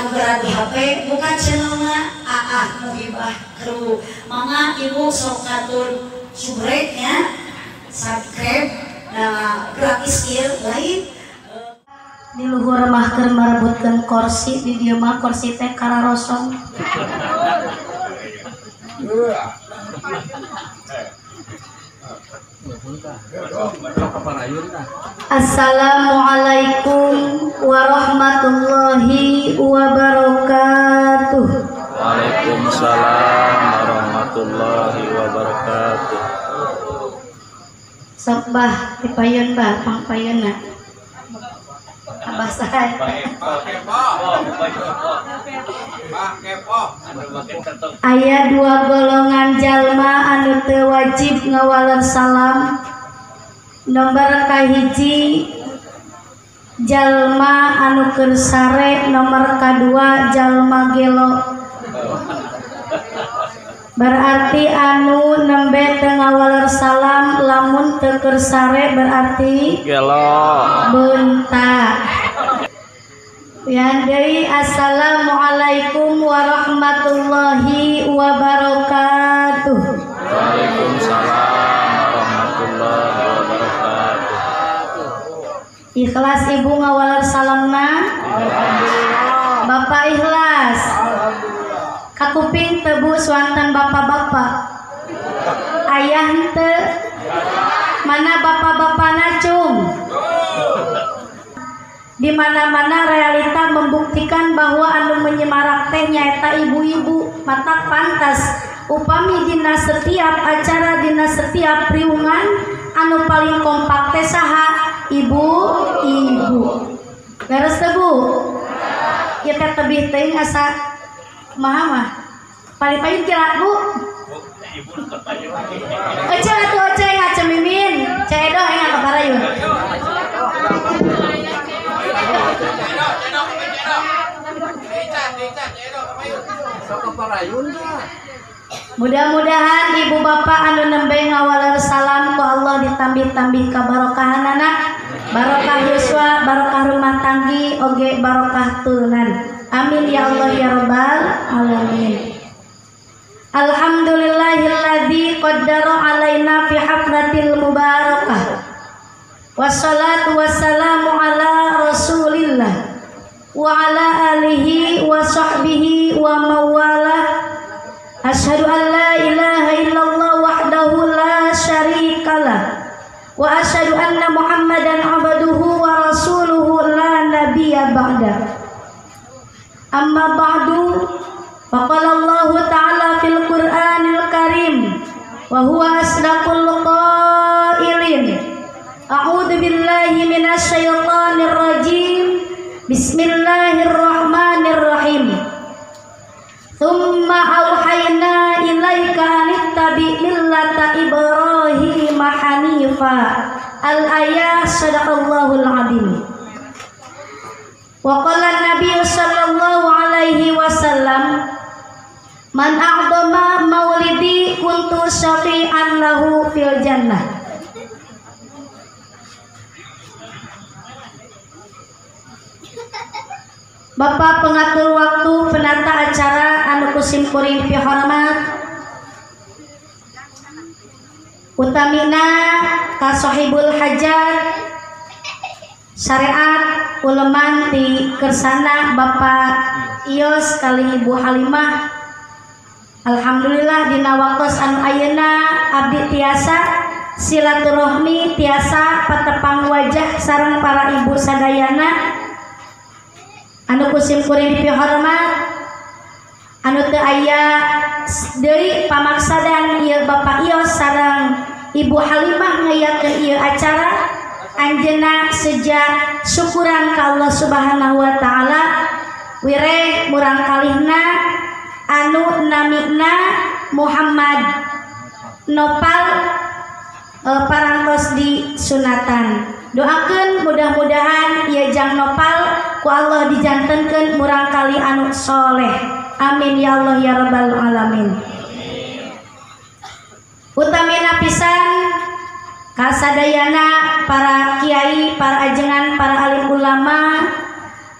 Anggaran di HP bukan channelnya Aah Muhibah Kru. Mama ibu sok katur subreknya subscribe nah gratis kieu lain di luhur mah keur marebutkeun kursi di dieu mah kursi teh kararosong. Assalamualaikum warahmatullahi wabarakatuh. Waalaikumsalam warahmatullahi wabarakatuh. Sok bah dipayun bah pangpayunna. Abah saya. Aya dua golongan jalma anu teu wajib ngawalan salam. Nomor kahiji jalma anu keur sare, nomor kadua jalma gelo. Berarti anu nembe teu ngawaler salam lamun teu keur sare berarti gelo. Bunta. Ya deui assalamualaikum warahmatullahi wabarakatuh. Waalaikumsalam. Ikhlas ibu ngawalar salamna, bapak ikhlas. Kakuping tebu swantan bapak-bapak, ayah te, mana bapak-bapak nacung. Di mana-mana realita membuktikan bahwa anu menyemarak teh nyaeta ibu-ibu, matak pantas. Upami dina setiap acara dina setiap riungan, anu paling kompak teh saha? Ibu-ibu garas tebu ya teh tebih teuing asa kumaha mah paripayun kira bu ece atuh ece ngaca mimin ceedoh enggak kaparayun mudah-mudahan ibu bapak anu nembe ngawaler salam ku Allah ditambih-tambih kabarokahan anak barokah yuswa, barokah rumah tanggi, oge barokah turunan. Amin ya Allah ya Rabbal alamin. Alhamdulillahilladzi qaddara alaina fi haflatil mubarakah. Wassalatu wassalamu ala Rasulillah wa ala alihi wa sahbihi wa mawalah. Asyhadu an la ilaha illallah wahdahu la syarikalah. Wa asyhadu anna Muhammadan abduhu wa rasuluhu la nabiyya ba'da. Amma ba'du, faqala Allahu ta'ala fil Qur'anil Karim wa huwa asdaqul qailin. A'udzu billahi minasy syaithanir rajim. Bismillahirrahmanirrahim. Tsumma auhayna ilaika anittabi' millata Ibrahim al-ayah sadaqallahul adim. Wa qala Nabi sallallahu alaihi wasallam, man a'dama maulidi kuntu syafi'an lahu fil jannah. Bapak pengatur waktu penata acara anu kusimkuring fi hormat utamina kasohibul hajat syariat uleman di kersana bapak Ios kali ibu Halimah. Alhamdulillah dina waktos anu ayeuna abdi tiasa silaturahmi tiasa patepang wajah sareng para ibu sadayana anu kusimkuring dipi hormat anu teu aya deui pamaksadan ieu bapak Ios sareng Ibu Halimah ngayakeun ieu acara anjeunna seja syukuran ka Allah Subhanahu wa taala wireh murang kalihna anu namina Muhammad nopal parangtos di sunatan. Doakeun mudah-mudahan ieu jang nopal ku Allah dijantenkeun murang kalih anu soleh. Amin ya Allah ya Rabbal alamin. Utamina pisan kasadayana para kiai, para ajengan, para alim ulama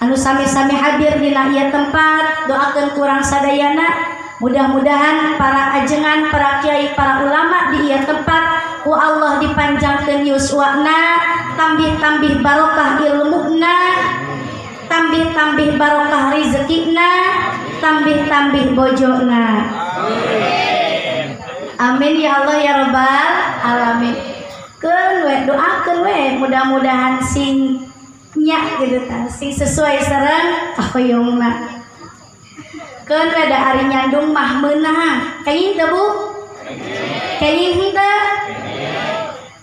anu sami-sami hadir dina ieu tempat, doakeun kurang sadayana, mudah-mudahan para ajengan, para kiai, para ulama di ieu tempat ku Allah dipanjangkeun yuswana, tambih-tambih barokah ilmuna, tambih-tambih barokah rezekina, tambih-tambih bojona. Amin ya Allah ya Rabbal alamin. Keun we doakeun we mudah-mudahan sing nyak gitu ta, sing sesuai sareng kahoyongna. Keun we da ari nyandung mah meunang. Kenging teu Bu? Kenging henteu?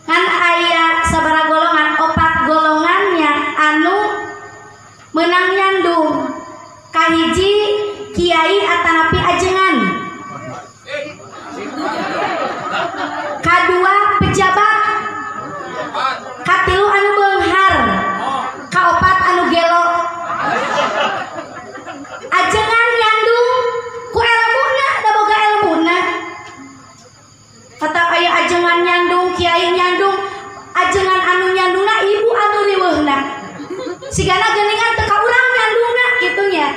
Kan aya sabaraha golongan, opat golongannya anu meunang nyandung. Kahiji kiai atanapi ajengan. Kadua pejabat. Katilu anu beunghar. Kaopat anu gelo. Ajengan nyandung ku elmuna, da boga elmuna. Tetap aya ajengan nyandung, kiai nyandung, ajengan anu nyandungna ibu anu riweuhna. Sigana geuningan teu ka urang nyandungna kitu nya.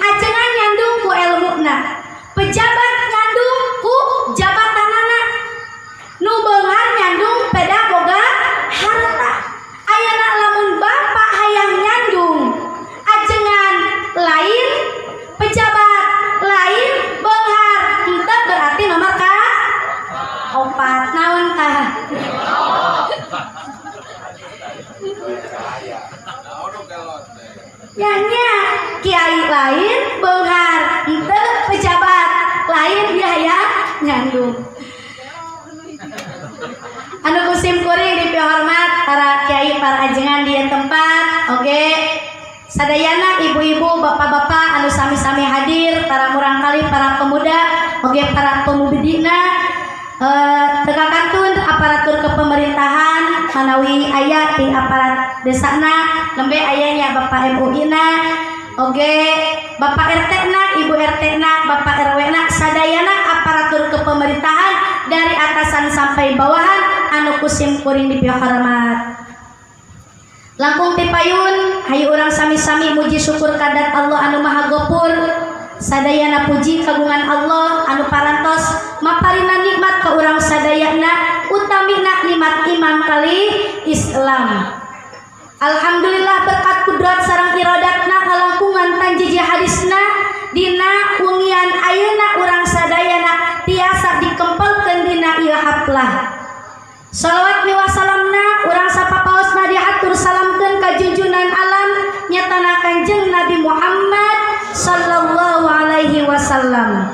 Ajengan nyandung ku elmuna. Pejabat nyandung ku jabatanana. Nu beunghar nyandung peda boga harta. Ayana lamun bapak hayang nyandung, ajengan lain, pejabat lain, beunghar henteu berarti nomor ka opat. Naon tah? Nya kiai lain beunghar henteu, pejabat lain hayang nyandung. Anu kusim kuring dipihormat para kiai, para ajengan di tempat, oke. Sadayana ibu-ibu, bapak-bapak anu sami-sami hadir, para murangkali, para pemuda, oke para pemudina, tegakantun aparatur kepemerintahan, manawi ayah di aparat desana, lembe ayahnya Bapak MUI na, oke Bapak RT na, Ibu RT na, Bapak RW na, sadayana aparatur kepemerintahan dari atasan sampai bawahan anu kusim kuring dipihormat. Langkung tipayun, hayu urang sami-sami muji syukur kadat Allah anu maha gopur. Sadayana puji kagungan Allah anu parantos maparina nikmat ka urang sadayana, utamina nikmat iman kali Islam. Alhamdulillah berkat kudrat sarang iradatna kalangkungan tanjiji hadisna dina ungian ayeuna urang sadayana tiasa dikempelkeun dina ieu haplah. Salawat wa salamna urang sapapaosna dihatur salamkeun ka junjunan alam nyatana Kanjeng Nabi Muhammad sallallahu alaihi wasallam.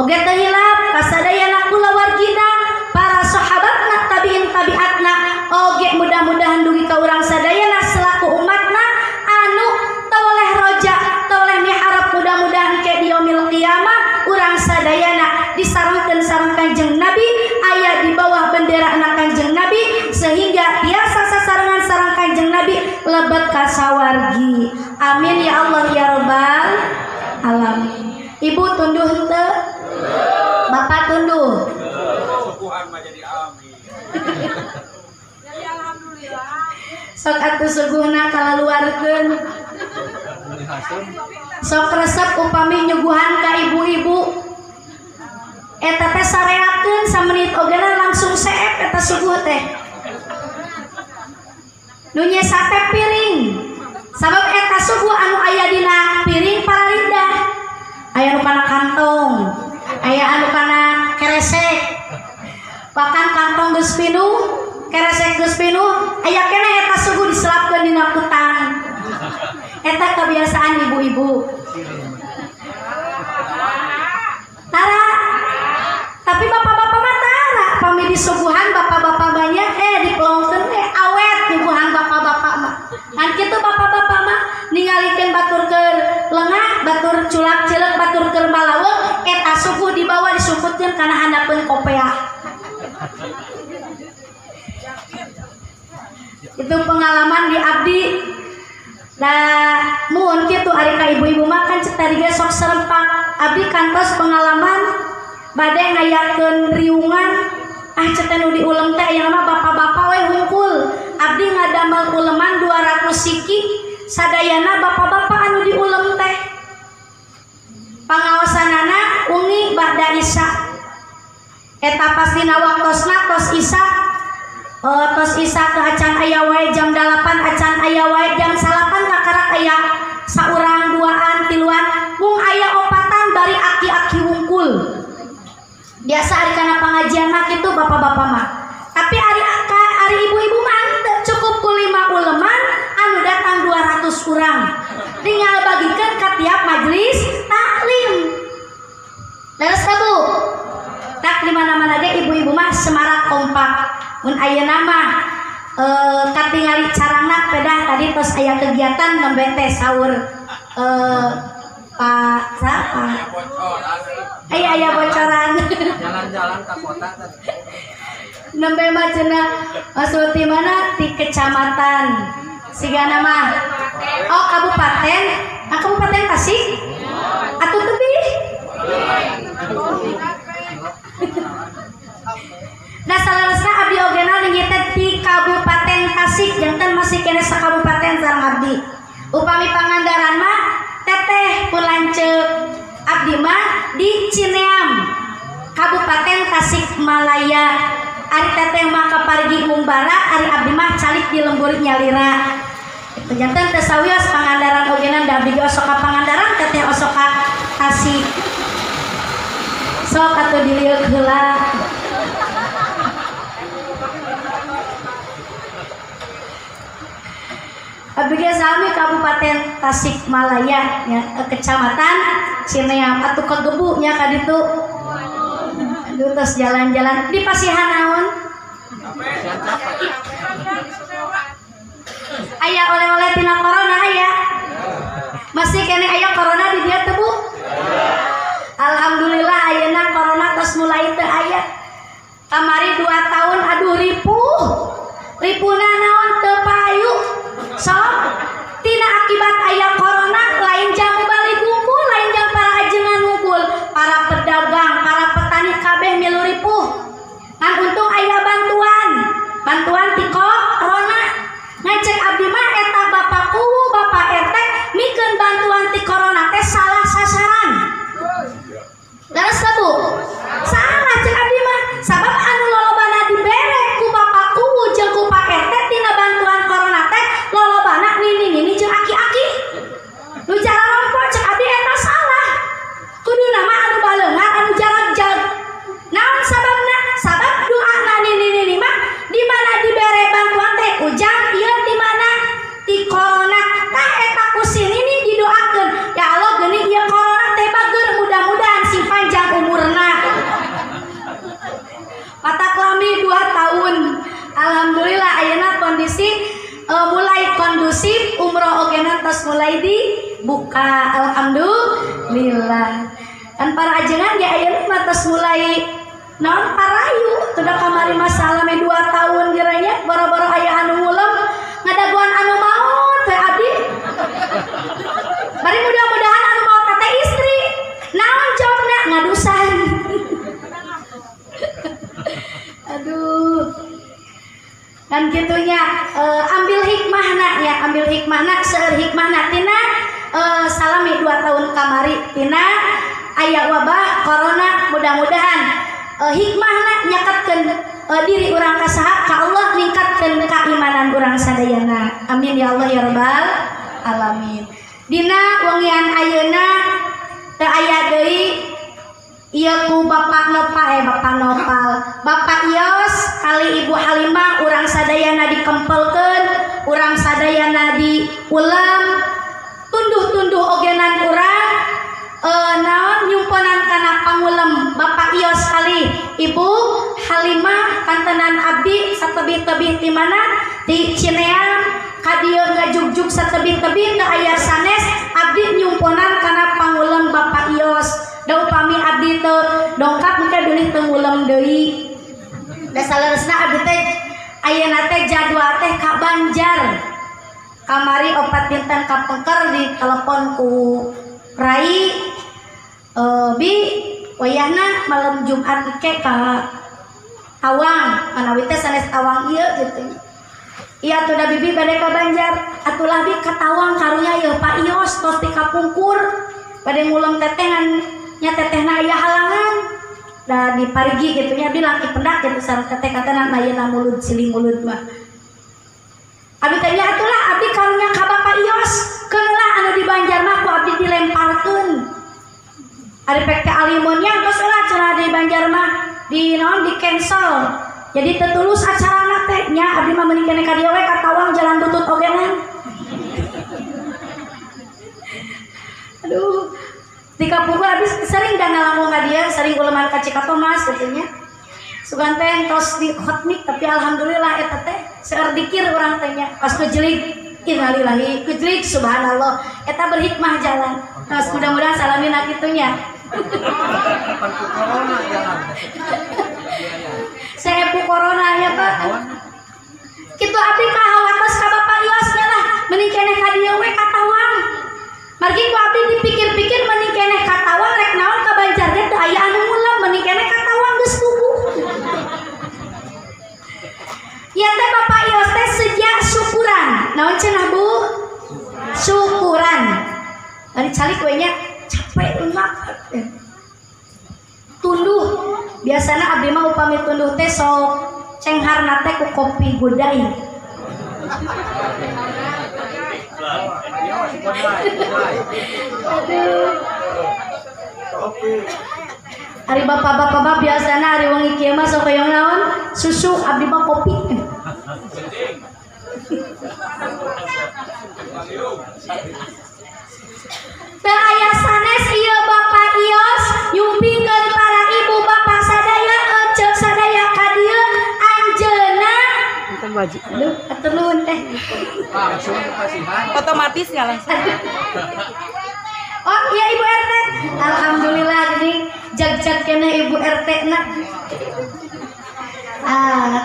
Oge teu hilap kasadayana kulawargina, para sahabatna, tabiin tabiatna, oge mudah-mudahan dugi ka urang sadayana selaku umatna anu toleh roja, toleh miharap mudah-mudahan ke diomil qiyamah urang sadayana disarungkeun sareng Kanjeng Nabi aya di bawah bendera anak Kanjeng Nabi sehingga biasa sasarengan sareng Kanjeng Nabi lebet ka sawargi. Amin ya Allah ya Rabbal alamin. Ibu tunduh henteu? Bapak tunduh? Jadi alhamdulillah. Sok atuh suguhna kalaluarkeun. Sok resep upami nyuguhan ka ibu-ibu. Eta teh sareakeun samenit ogena langsung seep eta suguh teh. Nu nyesa teh piring. Sabab eta suguh anu aya dina piring pararinda. Aya anu kana kantong, aya anu kana keresek. Bahkan kantong geus pinuh, keresek geus pinuh, aya keneh eta suguh diselapkeun dina kutang. Eta kebiasaan ibu-ibu. Tara. Tapi bapak-bapak mah tara, pamili suguhan bapak-bapak banyak diplongkeun awet suguhan bapak-bapak mah. Kan kitu bapak-bapak mah ningalikeun batur keur lengah, batur culak-cilek, batur keur malaweg, eta suguh dibawa disungkutkeun kana handapeun kopeah. Itu pengalaman di abdi. Nah, mun kitu ari ka ibu-ibu makan cetar ge sok serempak. Abdi kantos pengalaman bade ngayakeun riungan. Ah cetar nu diulem teh aya mah bapak-bapak we hungkul. Abdi ngadamel uleman 200 siki sadayana bapak-bapak anu diulem teh pangaosanana ungi ba'da isya eta pastina waktosna tos isya ke acan aya wae jam 8 acan aya wae jam 9 kakarek aya saurang duaan tiluan mung aya opatan bari aki-aki wungkul biasa ari kana pangajian mah kitu bapak-bapak mah tapi ari ibu-ibu mah cukup kulima uleman anu datang 200 urang tinggal bagikan ke tiap majelis taklim leres ka Bu tak di mana-mana ge ibu-ibu mah semarak kompak mun ayeuna mah katingali carana pedah tadi tos aya kegiatan nembe teh sahur Pak Sapa aya bocoran jalan-jalan ka kota nembe macena asuti mana di kecamatan sigana mah oh kabupaten ah kabupaten Tasik atuh teupi nah salarasna abdi ogena ninggih teh di kabupaten Tasik janten masih kene sa kabupaten sareng abdi upami pangandaran mah teteh pun lanceuk abdi mah di Cineam kabupaten Tasik Malaya ari teteh mah kaparigi mumbara ari abdi mah calik di lembur nyalira jantan teh sawios pangandaran ogenan da abdi osok ka pangandaran teteh osok ka Tasik sok atuh diliuk heula abdi ge sami kabupaten Tasik Malaya nya kecamatan Cineam atuh kegebu nya ka ditu terus jalan-jalan di Pasihan naon aya oleh-oleh tina corona aya masih kene aya corona di dia teu Bu alhamdulillah ayeuna corona tos mulai teu aya kamari 2 tahun aduh ripuna naon teu payu sok tina akibat aya corona lain jam balik kumpul lain jam para ajengan ngumpul para pedagang para petani kabeh milu ripuh kan untung aya bantuan ti corona ngecek abdi mah eta bapak kuwu bapak RT mikeun bantuan ti corona teh salah sasaran leres ka Bu salah cek abdi mah sabab anu lolobana dibere ku bapak kuwu jeung ku Pak RT tina bantuan corona teh lolobana nini jeung aki-aki nu jarak lompat cek abdi eta salah kudu nama anu baleungan anu jarak jauh naon sababna sabab doana nini mah di mana dibere bantuan teh ujang ieu di mana ti corona tah eta ku sini nih didoakeun ya Allah geuning ieu corona teh bageur mudah-mudahan sing panjang umurna mata kelamin 2 tahun alhamdulillah ayeuna kondisi mulai kondusif umroh ogena tos mulai dibuka alhamdulillah kan para ajengan ya ayeuna mah tos mulai naon parayu tuh kamari masalah me 2 tahun geranya boro-boro aya anu ngulem ngadaguan anu maut teh abdi bari mudah-mudahan anu maut teh istri naon jobna ngadusan aduh kan kitunya ambil hikmahna seueur hikmahna tina salami 2 tahun kamari tina aya wabah corona mudah-mudahan hikmahna nyakatkeun diri urang ka saha ka Allah ningkatkeun keimanan urang sadayana amin ya Allah ya rabbal alamin dina wengian ayeuna teu aya deui ieu ku bapak nopal bapak Yos kali ibu Halimah urang sadayana dikempelkeun urang sadayana diulam tunduh-tunduh ogenan urang naon nyumponan kana pangulem bapak Yos kali ibu Halimah kantenan abdi satebih-tebih di mana di Cineam kadieu ngajugjug satebih-tebih teu aya sanes abdi nyumponan kana pangulem bapak Yos da upami abdi teu dongkap engke bilih teu ngulem deui da saleresna abdi teh ayeuna teh jadwal teh ka Banjar kamari opat dinten ka Pengker ditelepon ku Rai bi wayahna malam Jumat engke ka Awang manawi teh sanes Awang ieu gitu Iya tuh da bibi bade ka Banjar, atuh labi katawang karunya ya Pak Ios tos tika pungkur, bade ngulem tetengan, nya tetehna aya halangan. Da diparigi kitu nya abi laki pendak kitu sareng teteh katana ayeuna mulud siling mulud mah. Abi teh nya atuh lah abi karunya ka Bapak Ios, keulah anu di Banjar mah ku abi dilemparkeun. Ari pek teh alimunnya geus eulah cara di Banjar mah di naon di cancel. Jadi tetulus acara anak tehnya abdi mah meuni keneh ka dieu we katawang jalan tutut ogelan. Aduh, tika pukul abdi sering da ngalamun ka dieu, sering uleman ka Cikatomas gitunya. Sugan teh tos di khotmik tapi alhamdulillah eta teh seueur dikir urang teh nya pas kejelig innalillahi kejelig subhanallah eta berhikmah jalan. Tos mudah-mudahan salamina kitu nya. Corona jalan. Saya pu corona ya Pak. Kitu abdi kahawatos ka Bapak Iosnya lah, meni keneh ka dieu we katawang. Margi ku abdi dipikir-pikir meni keneh katawang rek naon ka Banjar teh teu aya anu ngulam meni keneh katawang geus tugu. Ya teh Bapak Ios teh sejak syukuran. Naon cenah Bu? Syukuran. Ari calik we nya capek unak. Tunduh biasana abdi mah upami tunduh teh sok cengharna teh ku kopi godai. Ari bapak-bapak mah biasana ari wong ieu mah sok hoyong naon susu abdi mah kopi. Teu aya sanes ieu Bapak Ios nyumpingkeun para ibu bapak sadaya eceuk sadaya ka dieu anjeunna enten wajib leuh atuhun teh langsung kasihan otomatis nya langsung. Oh iya Ibu RT alhamdulillah geuning jag-jag keneh Ibu RT na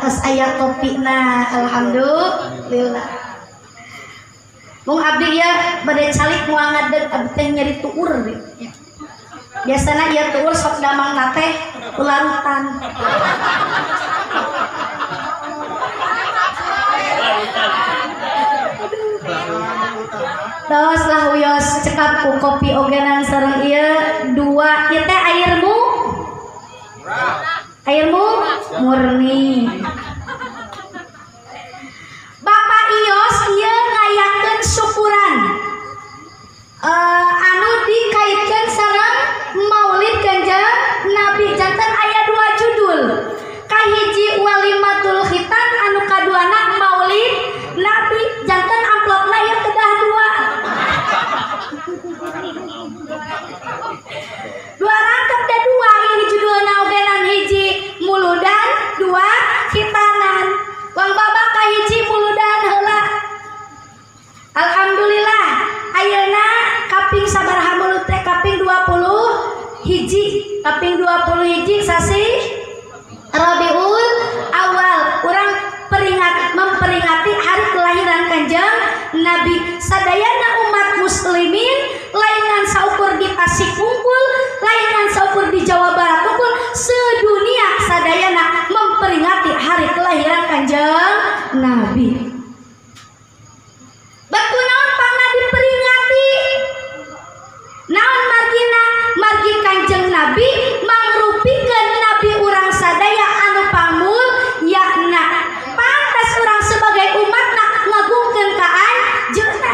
tos aya kopina alhamdulillah. Mung abdi ya bade calik moal ngadeg abdi teh nyeri tuur deh. Biasana ieu tuur sok damang na teh kularutan. Tos lah uyos cekap ku kopi ogenan sareng ieu dua ieu teh airmu murni. Bapak Ios ieu ngayakeun syukuran. Anu dikaitkeun sareng Maulid Kanjeng Nabi janten aya dua judul. Kahiji walimatul khitan anu kaduana Maulid Nabi janten amplopna ieu kedah dua. 2 rangkep da dua ini judulna ogenan hiji muludan, dua khitanan. Wang babak kahiji muludan heula. Alhamdulillah ayeuna kaping sabaraha mulut teh kaping 21. Kaping 21 sasi Rabiul Awal. Urang memperingati hari kelahiran Kanjeng Nabi. Sadayana umat muslimin laingan saukur di Pasikungkul, laingan saukur di Jawa Barat unggul sedunia sadayana memperingati hari kelahiran Kanjeng Nabi. Batu naon pangna diperingati? Naon margina margi Kanjeng Nabi mangrupikeun nabi urang sadaya anu pamul yakna pantas urang sebagai umatna ngagungkeun ka anjeunna.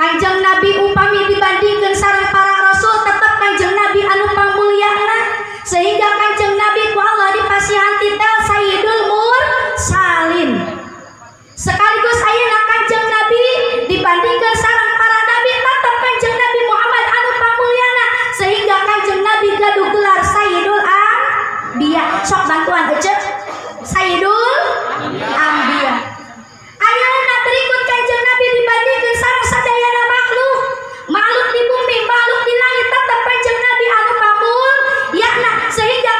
Kanjeng Nabi upami dibandingkeun sareng para rasul tetep Kanjeng Nabi anu pamulyana. Sehingga Kanjeng Nabi ku Allah dipasihan titel Sayyidul Mursalin. Sekaligus ayeuna Kanjeng Nabi dibandingkan sareng para nabi tetap Kanjeng Nabi Muhammad anu pamulyana. Sehingga Kanjeng Nabi gaduh gelar Sayyidul Anbiya. Sok bantuan eceuk Sayyidul Anbiya. Ayeuna berikut Kanjeng Nabi dibandingkan sareng sadayana makhluk. Makhluk di bumi, makhluk di langit tetap Kanjeng Nabi anu pamul yakna. Sehingga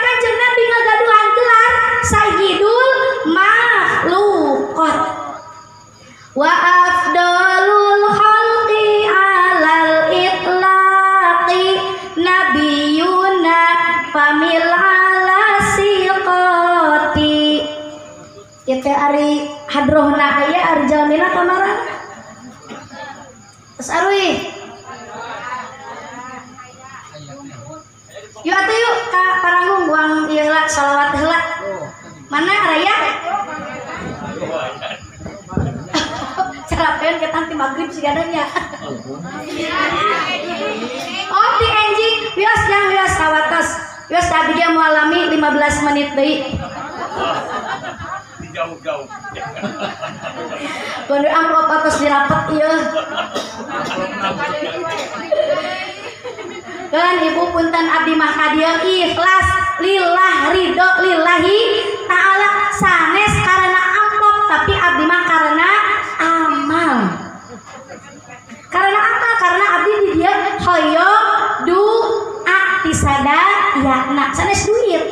maghrib si gadanya. Oh di enjing bios yang bios kawatas bios tadi dia mualami 15 menit deh. Jauh-jauh. Kondo amplop atas dirapat iya. Kan ibu punten abdi mah kadieu ikhlas lillah ridho lillahi ta'ala sanes karena amplop tapi abdi mah karena amal. Karena amal karena abdi di dia hoyong doa tisadayana sanes duit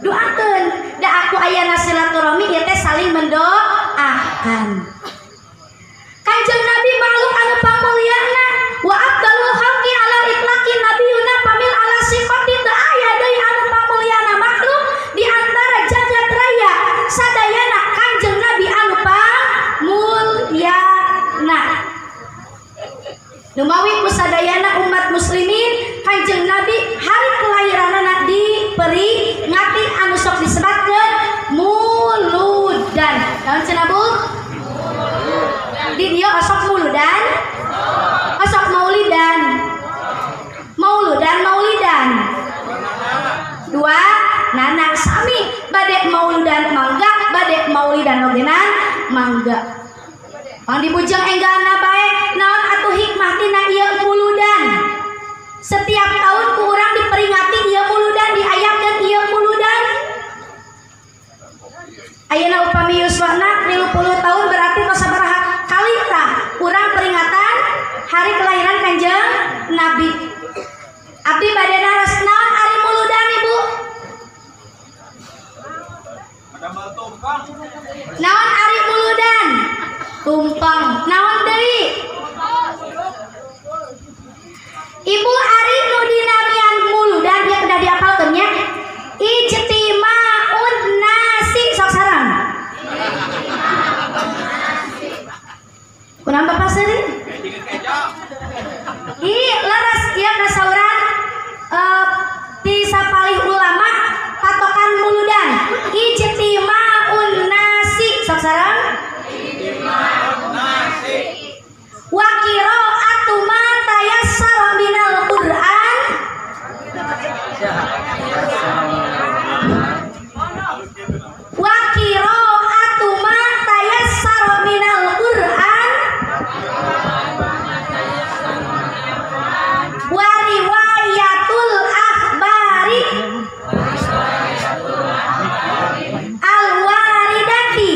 doakeun. Da aku ayana silaturahmi ieu teh saling mendoakan. Kanjeng Nabi makhluk anu pamulyana wa afdalul khalqi ala itlaqi nabiyuna pamil ala sifati teu aya deui anu pamulyana makhluk di antara jagad raya sadayana Kanjeng Nabi anu pamulyana. Numawi kusadayana umat muslimin Kanjeng Nabi hari kelahiranana diperingati anu sok disebat muludan. Naon cenah Bu? Di dieu osok muludan. Osok maulidan. Mauludan maulidan. Dua nana sami bade mauludan mangga, bade maulidan ogena mangga. Pang dibujeng enggalna bae naon atuh hikmah tina ieu muludan. Setiap tahun ku urang diperingati ieu muludan diayamkeun ieu muludan. Ayeuna upami yuswana 50 tahun berarti sabaraha kali tah kurang peringatan hari kelahiran Kanjeng Nabi. Abdi bade naras naon ari muludan Ibu? Naon ari muludan? Tumpang. Naon deui? Ibu ari nu dinamian muludan dia kada diapalkeun nya. Ijtima'un nasi sok sareng. Kunaon Bapak Seri? Ieu laras ieu kasauran ti sapalih ulama patokan muludan. Ijtima'un nasi sok sareng. Ijtima'un nasi. Wa qira'atu ma tayassara minal Qur'an. Wa qira'atu ma tayassara minal Qur'an. Wa riwayatul akhbari. Al-waridati.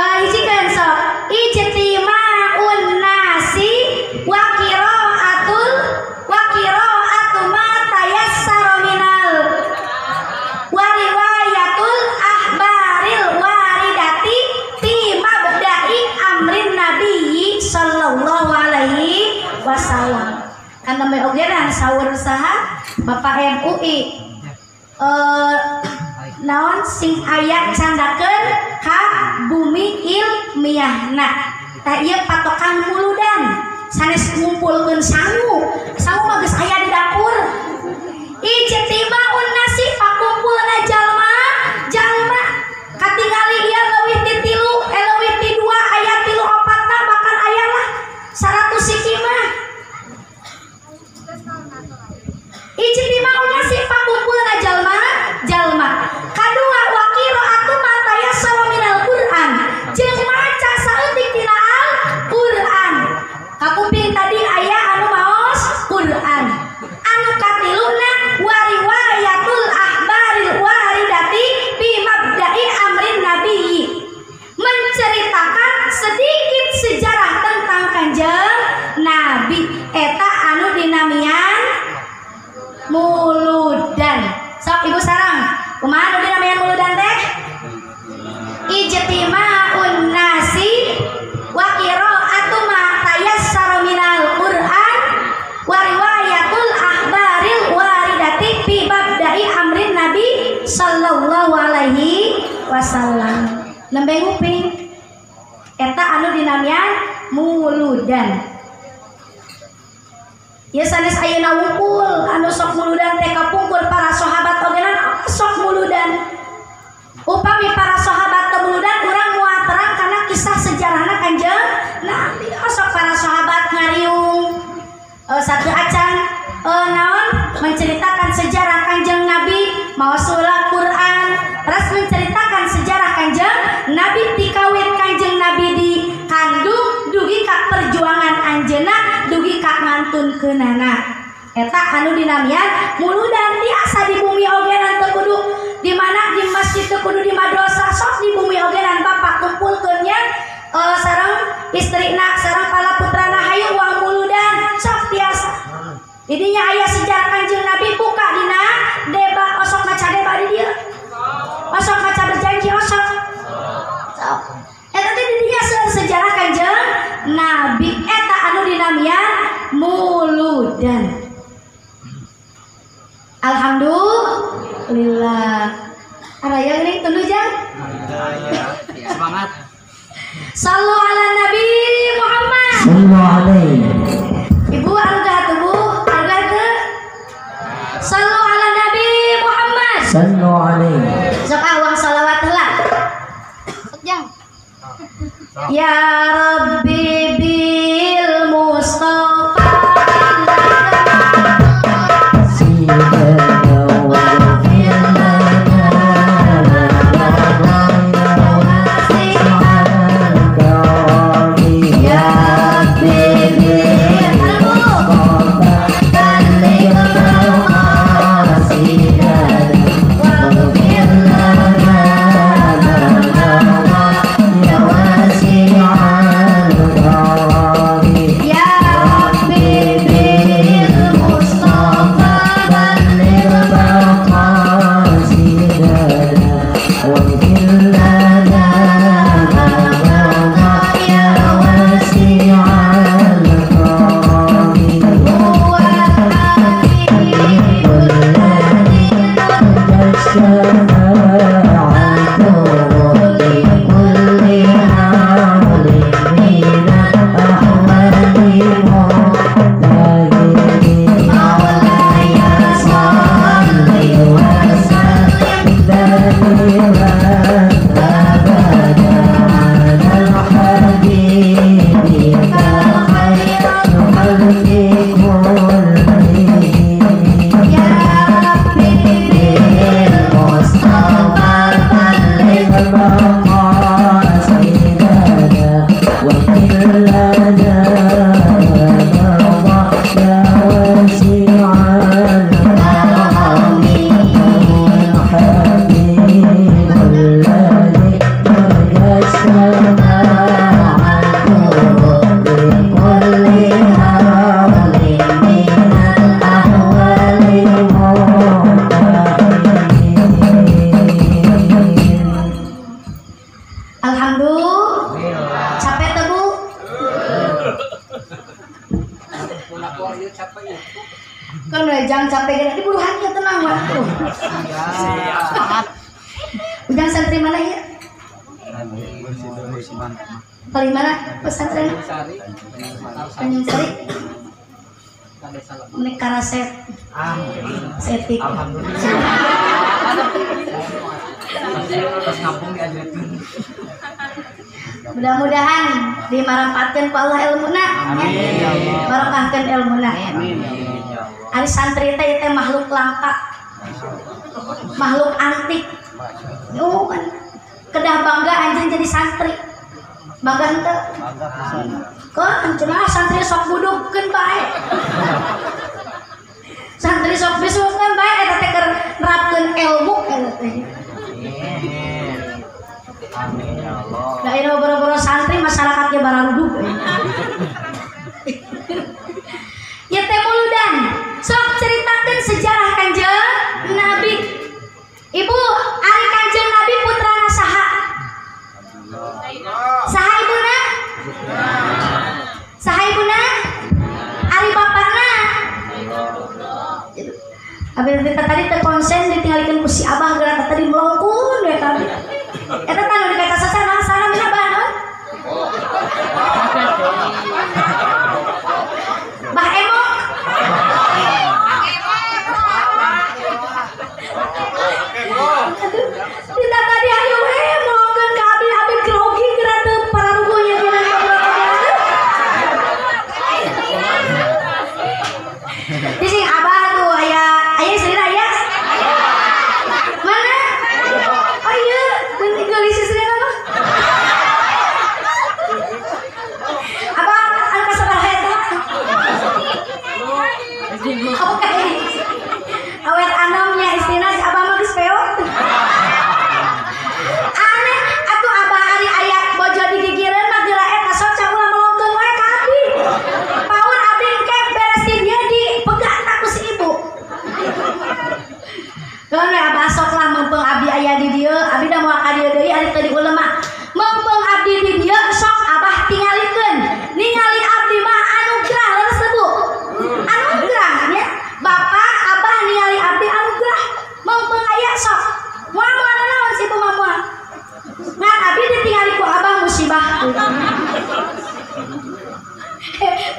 Hijikeun sok. Ijtima'un nasi wa qira'atu ma tayassara minal wa riwayatul akhbaril waridati fi mabda'i amrin nabiyyi sallallahu alaihi wasallam. Kan tembe ogeran sahur saha Bapak MUI naon sing aya candakeun ka bumi ilmiahna. Tah ieu patokan muludan. Sanes ngumpulkeun sangu. Sangu mah geus aya di dapur. Ijtima'un nasi pakumpulna jalma-jalma. Katingali ieu leuwih ti 3, leuwih ti 2 aya 3 4 bahkan aya lah 100 siki mah. Ijtima'un nasi pakumpulna jalma-jalma. Kadua wa qira'atu ma tayassara minal Qur'an. Jeung maca saeutik tina Al-Qur'an. Kakuping tadi aya anu maos Qur'an. Anu katiluna wa riwayatul akhbaril waridati bi mabda'i amrin nabiyyi. Menceritakan sedikit sejarah tentang Kanjeng Nabi eta anu dinamian muludan. Sok Ibu sarang kumaha anu dinamian muludan teh? Ijtima'un nasi wa qira'atu ma tayassara minal Qur'an wa riwayatul akhbaril waridati fi mabda'i amrin Nabi sallallahu alaihi wasallam. Lembeng uping eta anu dinamian muludan. Ya sanes ayeuna wungkul anu sok muludan teh kapungkur para sahabat ogenan sok muludan. Upami para sahabat temuludan kurang muat terang karena kisah sejarahna menceritakan sejarah Kanjeng Nabi, mausulah Quran terus menceritakan sejarah Kanjeng Nabi tikawin Kanjeng Nabi di kandung dugi ka perjuangan anjena dugi ka ngantun kenana. Eta anu dinamian mulu dan tiasa di bumi ogenan tekudu di mana di masjid tekudu di madrasah sok di bumi ogenan bapak kumpulkeunnya sareng istrina sareng pala putrana hayu wang mulu dan sok tiasa. Didinya aya sejarah Kanjeng Nabi buka dina deba osok maca deba di dia. Osok maca berjanji osok. Sok. Eta teh didinya sejarah Kanjeng Nabi eta anu dinamian mulu dan. Alhamdulillah. Ada yang ini tentu jang? Ya, semangat. Sallu ala Nabi Muhammad. Sallallahu alaihi. Ibu alga tuh bu, alga tuh. Sallu ala Nabi Muhammad. Sallallahu alaihi. Sok awang salawat lah. Jang. Ya Rabbi bil Mustafa.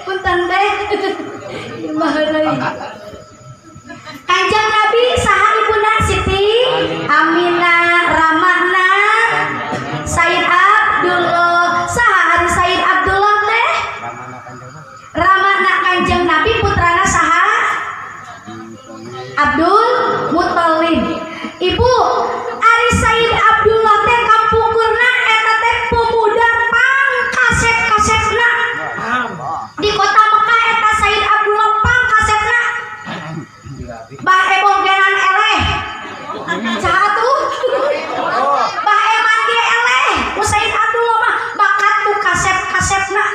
punten teh maharani Kanjeng Nabi saha ibuna Siti Aminah Ramana Said Abdullah saha Said Abdullah teh Ramana Kanjeng Nabi putrana saha Abdul Muthalib Ibu ari Said Abdullah teh kampungna eta teh pemuda pangkasep-kasepna di kota Mekah eta Said Abdullah pangkasepna bae bonggenan eleh saha tuh bae mangke eleh ku Said Abdullah mah bakat ku kasep-kasepna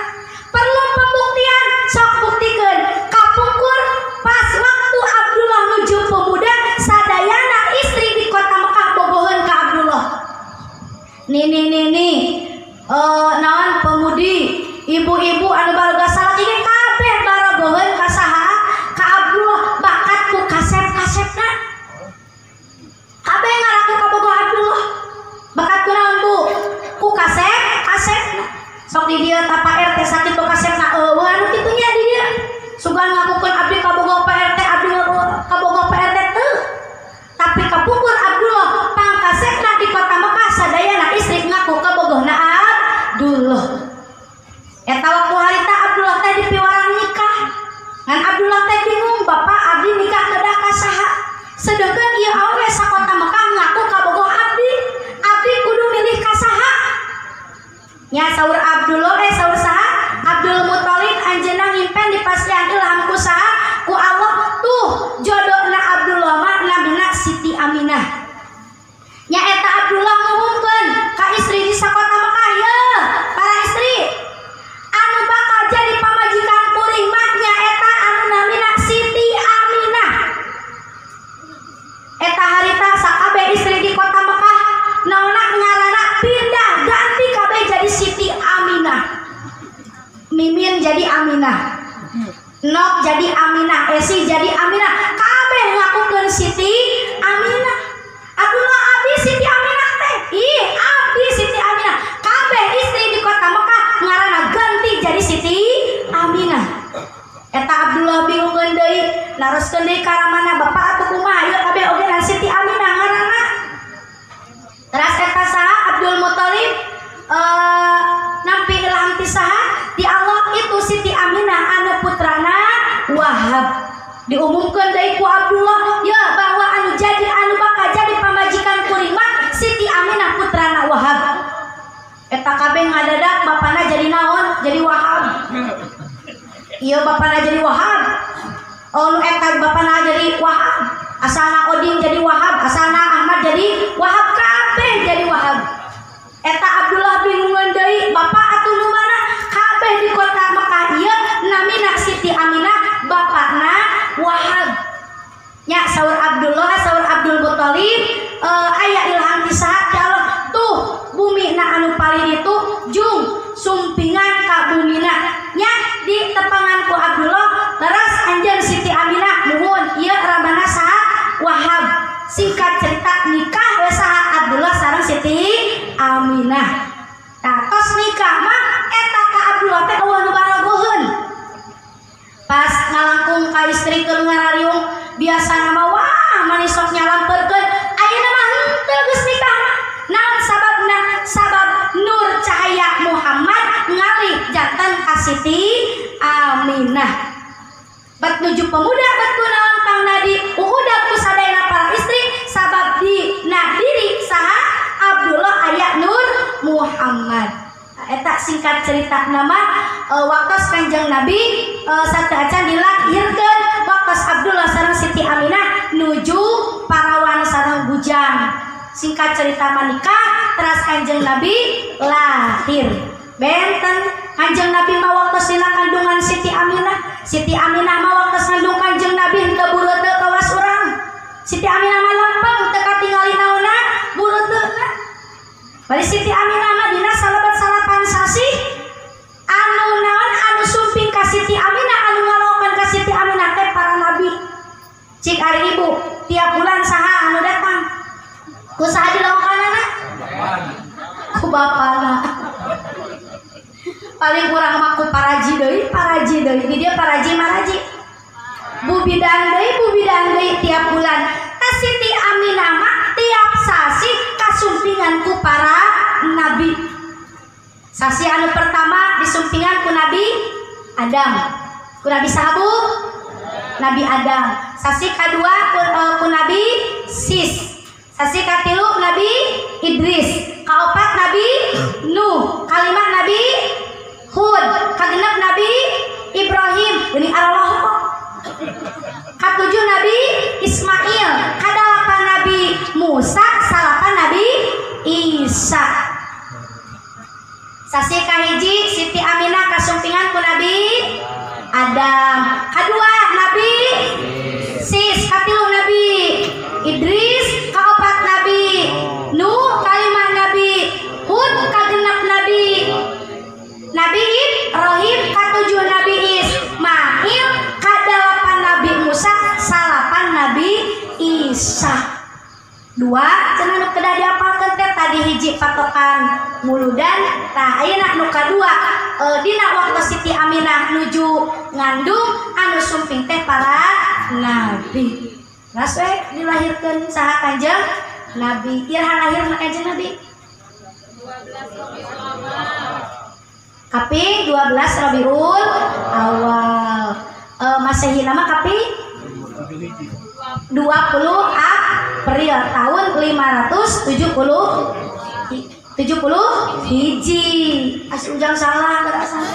perlu pembuktian sok buktikeun kapungkur pas waktu Abdullah nuju pemuda sadayana istri di kota Mekah bogoheun ka Abdullah nih naon pemudi ibu-ibu anu baruga salaki kabeh barogoheun ka saha ka Abdullah bakat ku kasep-kasepna kabeh ngaraku ka bogoh Abdullah bakat ku naon Bu ku kasep-kasepna sok di dieu ta Pak RT sakit ku kasepna eueuh anu kitu nya di dieu sugan ngakukeun abdi ka bogoh Pak RT abdi ka bogoh Pak RT teu tapi kapungkur Abdullah pangkasepna di kota Mekah sadayana istri ngaku ka bogohna Abdullah eta waktu harita Abdullah teh dipiwarang nikah ngan Abdullah teh bingung bapak abdi nikah kedah ka saha sedengkeun ieu awe sakota Mekah ngaku ka bogoh abdi abdi kudu milih ka saha nya saur Abdullah saur saha Abdul Muthalib anjeunna ngimpen dipasrian ilham ku saha ku Allah tuh jodona Abdullah mah namina Siti Aminah nya eta Abdullah ngumumkeun ka istri di sakota Mekah ye para istri anu bakal jadi pamajikan kuring maknya eta anu namina Siti Aminah eta harita sakabeh istri di kota Mekah naona ngaranna pindah ganti kabeh jadi Siti Aminah Mimin jadi Aminah Nok jadi Aminah Esi jadi Aminah kabeh ngakukeun Siti Aminah Abdullah abdi Siti Aminah teh ih abdi Siti Aminah kabeh istri di kota Mekah ngaranna jadi Siti Aminah eta Abdullah bingungeun deui naroskeun deui ka Ramana bapak atuh kumaha ieu kabeh oge na Siti Aminah ngaranna teras eta saha Abdul Muthalib nampi ilham ti saha ti Allah itu Siti Aminah anu putrana Wahab diumumkeun deui ku Abdullah ya bahwa anu bakal jadi pamajikan kuring mah Siti Aminah putrana Wahab eta kabeh ngadadak bapana jadi naon jadi Wahab iya bapana jadi Wahab anu eta bapana jadi Wahab asalna Odin jadi Wahab asalna Ahmad jadi Wahab kabeh jadi Wahab eta Abdullah bingungan deui bapak atuh nu mana kabeh di kota Mekah ieu namina Siti Aminah bapana Wahab nya saur Abdullah saur Abdul Muthalib aya ilham ti saha ti Allah tuh bumi na anu paling itu jung sumpingan ka bumina nya di tepangan ku Abdullah teras anjeun Siti Aminah nuhun ieu Ramana saha Wahab singkat cerita nikah we saha Abdullah sareng Siti Aminah tah tos nikah mah eta ka Abdullah teh eueuh nu barogoheun pas ngalangkung ka istri keur ngarariung biasana mah wah manis sok nyalampeurkeun ayeuna mah henteu geus nikah mah naon sababna sabab nur cahaya Muhammad ngalih jantan ka Siti Aminah bat nuju pemuda bat kunaon pangnadi uhudak ku sadayana para istri sabab di nadiri saha Abdullah aya nur Muhammad eta singkat cerita nama waktos Kanjeng Nabi sarta acan dilahirkeun waktos Abdullah sareng Siti Aminah nuju parawan sareng bujang singkat cerita menikah teras Kanjeng Nabi lahir benten Kanjeng Nabi mah waktu sila kandungan Siti Aminah mah waktu kandung Kanjeng Nabi henteu buru teu kawas urang Siti Aminah mah lempeng teu katingali naonna buru teu bari Siti Aminah mah dina salapan sasi anu naon anu sumping ka Siti Aminah anu ngalokan ka Siti Aminah teh para nabi cik ari ibu tiap bulan saha anu datang ku saha dilakukan anak ku bapana paling kurang maku paraji deui bidang deui tiap bulan. Teh Siti Aminah mah tiap sasi kasumpingan ku para nabi. Sasi anu pertama disumpingan ku Nabi Adam. Ku Nabi sahabu? Nabi Adam. Sasi kedua ku Nabi Sis. Sasi katilu Nabi Idris. Kaopat Nabi Nuh. Kalimat Nabi Hud. Kagenep Nabi Ibrahim. Ini Allah kok. Katujuh Nabi Ismail. Kadalapan Nabi Musa. Salapan Nabi Isa. Sasi kahiji Siti Aminah kasumpingan ku Nabi Adam. Kedua Nabi Sis. Katilu Nabi Idris. Kaopat Nabi Nuh. Kalimah Nabi Hud. Kagenep Nabi Ibrahim. Katujuh Nabi Ismail. Kadalapan Nabi Musa. Salapan Nabi Isa. Dua cenah kedah diapalkeun teh tadi hiji patokan muludan. Tah ayeuna nu kadua dina waktu Siti Aminah nuju ngandung anu sumping teh para nabi. Ras we dilahirkeun saha Kanjeng Nabi? Irha lahir na Kanjeng Nabi? 12 Rabiul Awal. Kaping 12 Rabiul Awal. Masehi nama kaping 20 April tahun 570 hiji. As ujang salah enggak salah.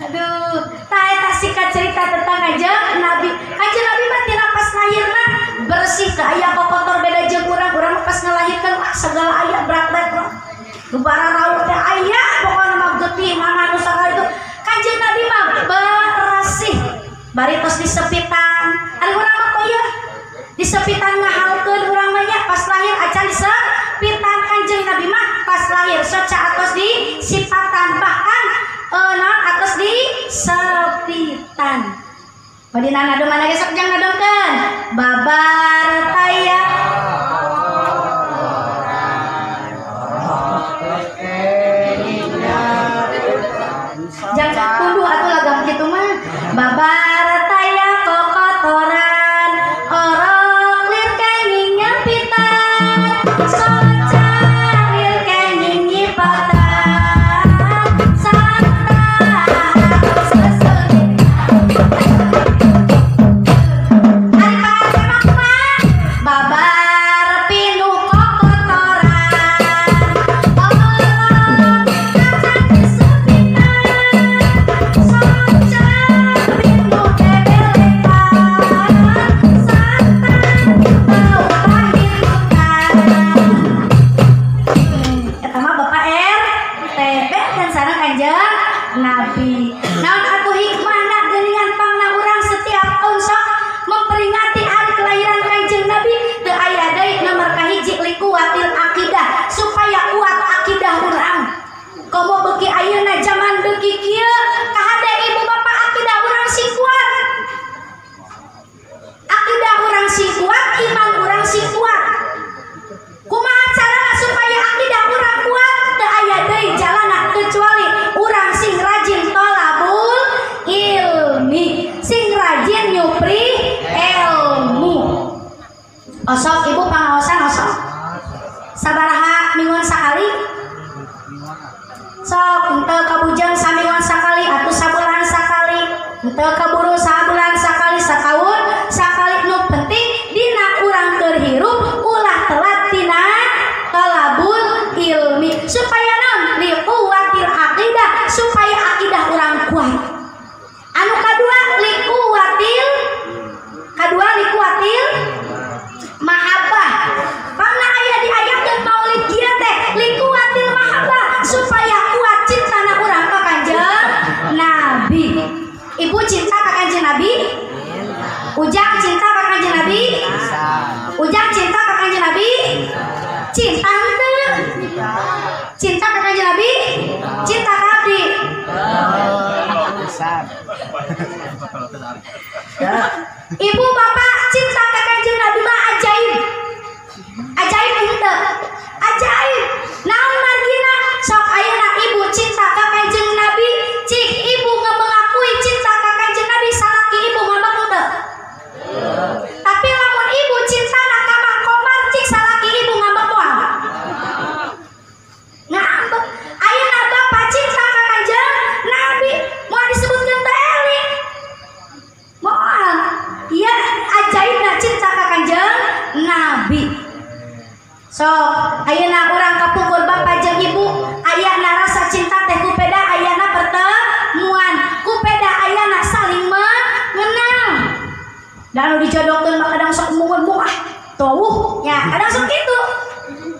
Aduh, tae tasika cerita tentang Kanjeng Nabi. Kanjeng Nabi mah tina pas lahirna bersih ke aya kotor beda jeung urang pas ngalahirkeun segala aya berat-berat. Gubara raut teh aya pokona mah getih mana nu sagala itu. Kanjeng Nabi mah bersih. Bari tos disepitan. Ari urang mah koyo disepitan ngahalkeun urang mah nya pas lahir acan disepitan. Kanjeng Nabi mah pas lahir soca atos disipatan bahkan atas di sepitan. Badina nadom mana gesek jang nadomkeun. Babar taya. Jangan kudu atuh laga kitu mah. Babar taya kokotoran. Orok lir kenging nyapitan. Osok ibu pangaosan osok sabaraha mingguan sakali sok henteu kabujang samingguan sakali atuh sabulan sakali henteu kaburu sabulan sakali sakaun sakali nu penting dina urang keur hirup ulah telat tina talabul ilmi supaya naon liquwatil aqidah supaya akidah urang kuat anu kadua liquwatil mahabbah karena ayah diajarkan maulid dia teh likuatil mahabbah supaya kuat cinta na urang ka Kanjeng Nabi. Ibu cinta ka Kanjeng Nabi? Ujang cinta ka Kanjeng Nabi? Ujang cinta ka Kanjeng Nabi? Cinta henteu? Cinta ka Kanjeng Nabi? Cinta ka abdi? Ibu bapak cinta ka Kanjeng Nabi mah ajaib. Ajaib henteu. Ajaib. Naon margina sok ayeuna ibu cinta ka Kanjeng Nabi, cik ibu ngeu mengakui lalu dijodohkan kadang sok mumun murah tawuh ya kadang sok gitu.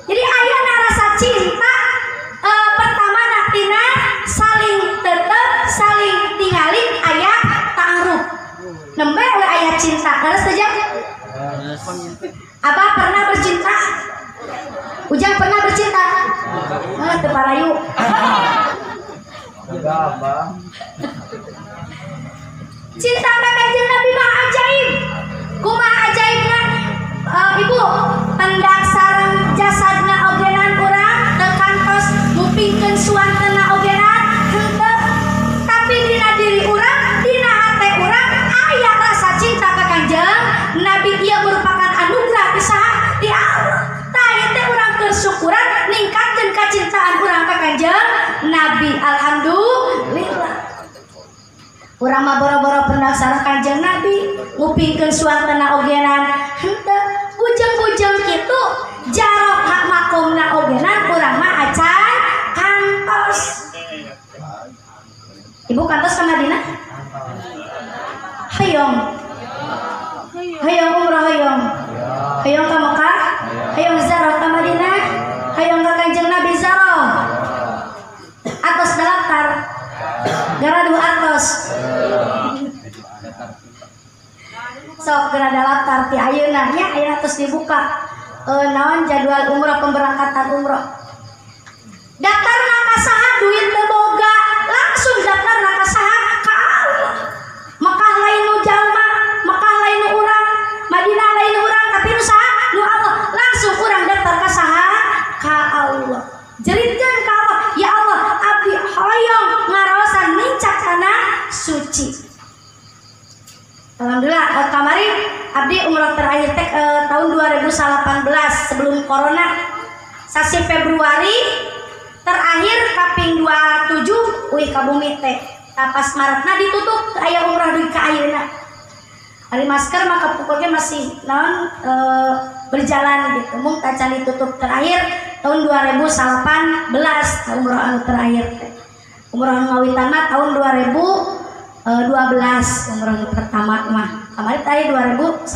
Jadi ayeuna rasa cinta pertama naktina saling tetep saling tingali aya ta'aruf nembe we aya cinta terus aja. Abah pernah bercinta? Ujang pernah bercinta? Ah, teparayu. Cinta Kanjeng Nabi mah ajaib. Kumaha ajaibna? Ibu, pendak sareng jasadna ogenan urang teu kantos ngupingkeun suantena ogenan henteu. Tapi dina diri urang, dina hate urang aya rasa cinta ka Kanjeng Nabi ieu merupakan anugerah pisaha di Allah. Syukuran ningkatkan kecintaan urang ka Kanjeng Nabi. Alhamdulillah urang mah boro-boro pernah sareng Kanjeng Nabi ngupingkeun suantana ogenan henteu bujeng-bujeng kitu jarok hak makomna ogenan urang mah acan kantos. Ibu kantos ka Madinah hayong hayong umrah hayong hayong ka Mekah hayong ziarah ka Madinah hayong ka Kanjeng Nabi ziarah atos dalatar garadu atos sok gara dalatar ti ayeuna nya ayeuna tos dibuka naon jadwal umroh pemberangkatan umroh daftarna ka saha duit teu boga langsung daftarna ka saha ka Allah. Mekah lain nu jalma Mekah lain nu urang Madinah lain nu urang tapi nu saha nu Allah langsung kurang daftar ka saha ka Allah jeritkeun ka Allah ya Allah abdi hoyong ngaraosan nincak kana suci. Alhamdulillah kamari abdi umrah terakhir tek tahun 2018 sebelum corona sasi Februari terakhir kaping 27 uih ka bumi teh pas Maretna ditutup aya umrah deui ka ayeuna hari masker maka pukulnya masih non berjalan gitu mung tacali tutup terakhir tahun 2018 umroh anu terakhir umroh ngawitan mah tahun 2012 umroh pertama mah kemarin tadi 2018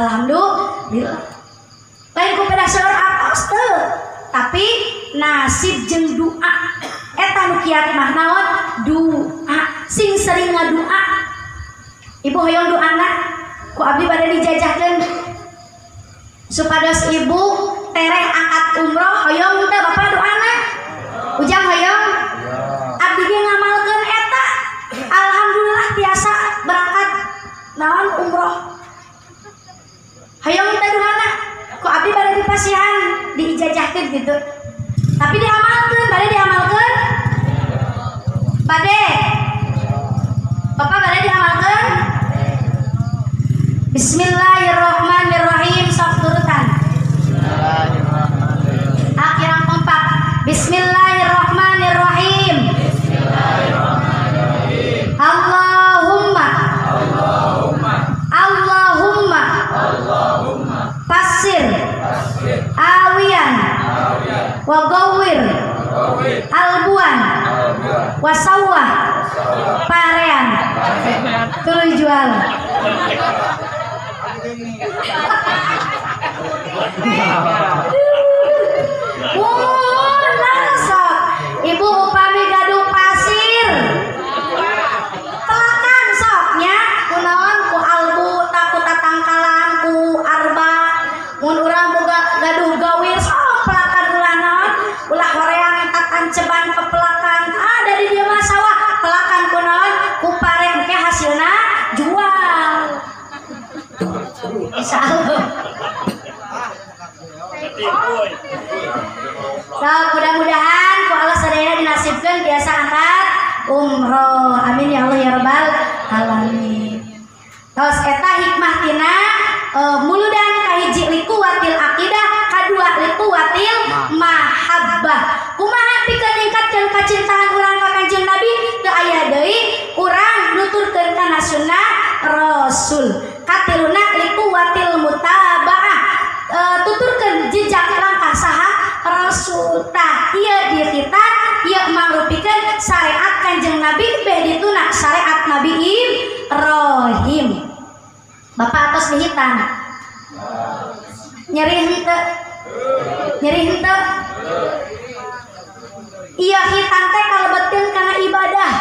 alhamdulillah lain ku peda saur atos teu tapi nasib jeung doa eta nu kiat mah naon doa sing sering ngadua. Ibu hoyong doana ku abdi bade dijajahkeun supados ibu tereh angkat umroh hoyong teh bapak doana Ujang hoyong abdi ge ngamalkeun eta alhamdulillah tiasa berangkat naon umroh hoyong teh doana ku abdi bade dipasihan diijajahkeun gitu tapi diamalkeun bade diamalkeun bade bapak bade diamalkeun. Bismillahirrahmanirrahim sok turutan. Bismillahirrahmanirrahim. Akhiran kompak. Bismillahirrahmanirrahim. Bismillahirrahmanirrahim. Allahumma. Allahumma. Allahumma. Allahumma. Pasir. Pasir. Awian. Awian. Wagawir. Wagawir. Albuan. Albuan. Wasawah. Wasawah. Parean. Parean. Tuluy jual. Sok ibu upami gaduh pasir pelekan soknya kunaon ku albu taku tatangkalan ku arba mun urang boga gaduh gawir sok pelakan ulah naon ulah horeang tatan ceban pepelakan ada di dieu mah sawah pelakan kunaon ku pareng ke hasilna jual insyaallah. So, mudah-mudahan ku Allah sadaya dinasibkan biasa angkat umroh amin ya Allah ya rabbal alamin. Tos eta hikmah tina muludan kahiji liquwatil aqidah kadua liquwatil mahabbah kumaha pikeun ningkatkeun kacintaan urang ka Kanjeng Nabi teu aya deui urang nuturkeun kana sunnah Rasul. Katiluna liquwatil mutabaah tuturkeun jejak langkah saha Rasul tah ieu dirita ieu mangrupikeun syariat Kanjeng Nabi beh dituna syariat Nabi Ibrahim. Bapak atas dihitan. Nyerih henteu. Nyerih henteu. Iya hitan teh kalebetkeun kana ibadah.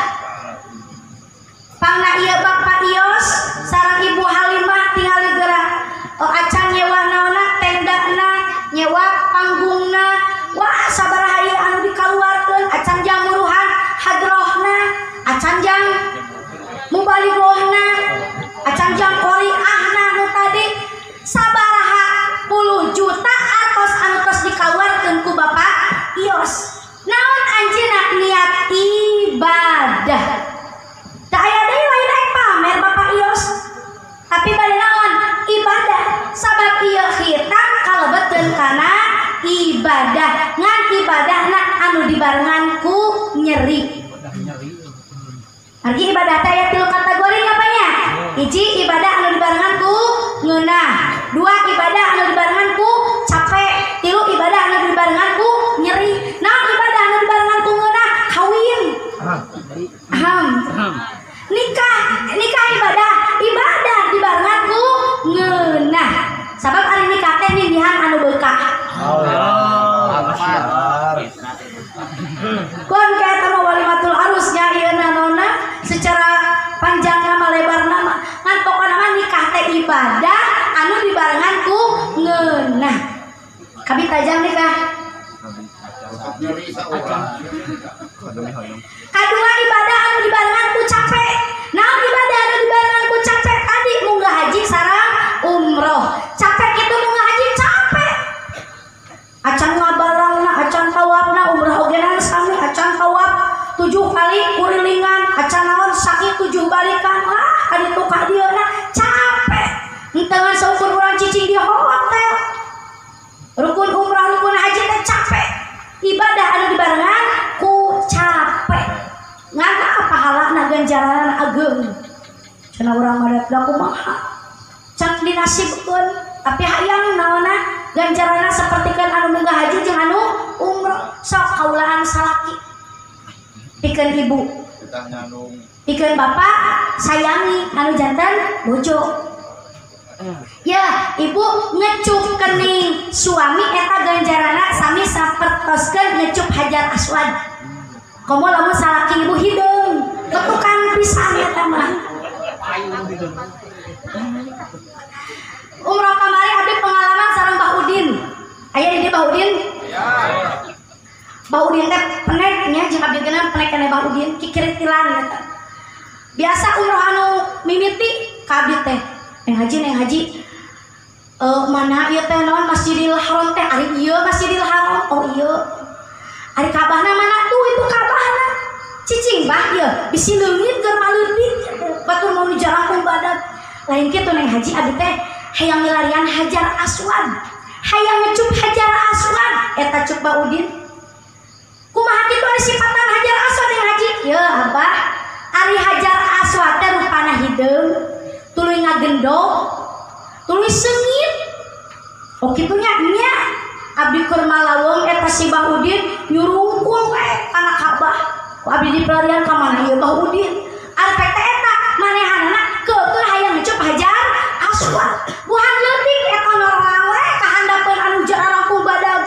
Pangna ieu Bapak Ios sareng Ibu Halimah tingali geura. Oh acan nyewa naonna tendana, nyewa panggungna. Wah sabaraha ieu anu dikaluarkeun acan jang muruhan hadrohna, acan jang mubalighna, acan jang qoriahna nu tadi sabaraha puluh juta anu tos dikaluarkeun ku Bapak Ios. Naon anjeunna niat ibadah. Da aya deui lain rek pamer Bapak Ios. Tapi bade naon? Ibadah. Sabab ieu khitan kalebetkeun kana ibadah. Ngan ibadahna anu dibarengan ku nyeri. Argi ibadah teh aya tilu kategori ngapanya? Hiji ibadah anu dibarengan ku ngeunah. Dua ibadah anu dibarengan ku capek. Tilu ibadah anu dibarengan ku nyeri. Naon ibadah anu dibarengan ku ngeunah? Kawin. Nikah, nikah ibadah. Ibadah dibarengan ku ngeunah. Sabab ari nikah teh nindihan anu beukah. Kon kaeta mah walimatul arusnya ieuna nona secara panjang nama lebar nama ngan pokona mah nikah teh ibadah anu dibarengan ku ngeunah. Kabi tajang nikah. Kadua ibadah anu dibarengan ku capek. Naon ibadah anu dibarengan ku capek? Tadi munggah haji sareng umroh. Capek kitu munggah haji capek. Acan ngabarangna, acan tawafna, umrah ogenan sami, acan tawaf 7 kali kurilingan, acan naon sakit 7 balikan, ah adi tukah dieuna capek. Entengan saukur urang cicing di hotel. Rukun umrah, rukun haji teh capek. Ibadah anu dibarengan ku capek. Nganna pahalana ganjaran ageung. Cenah urang madat da kumaha? Can dinasibkeun. Tapi hayang naona ganjaranna sapertikeun anu munggah haji jeung anu umrah. Sok kaulaan salaki. Pikeun ibu. Pikeun bapak sayangi anu jantan bojo. Ya, ibu ngecup kening suami eta ganjaranna sami sapertoskeun ngecup Hajar Aswad. Komo lamun salaki ibu hideung, ketukan pisan eta mah. Umroh kamari abdi pengalaman sareng Mbah Udin. Aya di Mbah Udin? Ya. Mbah Udin teh peneknya jeung abdi geuna penek kana Mbah Udin kikritilan eta. Biasa umroh anu mimiti ka abdi teh. Neng haji mana ieu teh naon Masjidil Haram teh ari ieu Masjidil Haram. Oh ieu. Ari Kabahna mana tuh itu Kabahna? Cicing bah ieu bisi leungit keur maleungit batur mau dijarangkeun badat. Lain kitu neng haji abdi teh hayang milarian Hajar Aswad, hayang ngecup Hajar Aswad eta cup Mbah Udin. Kumaha kitu ari sifatan Hajar Aswad yang haji? Yeuh abah ari Hajar Aswad teh rupana hideung, tuluy ngagendong, tuluy seungit. Oh kitu nya nya abdi keur malawong eta si Mbah Udin nyurungkul we kana Kabah. Ku abdi dipelarian ka mana ieu Mbah Udin? Arpek teh eta manehanna keueuh hayang ngecup Hajar Aswad. Buhan leutik eta normal ka handapeun anu jarang ku badag.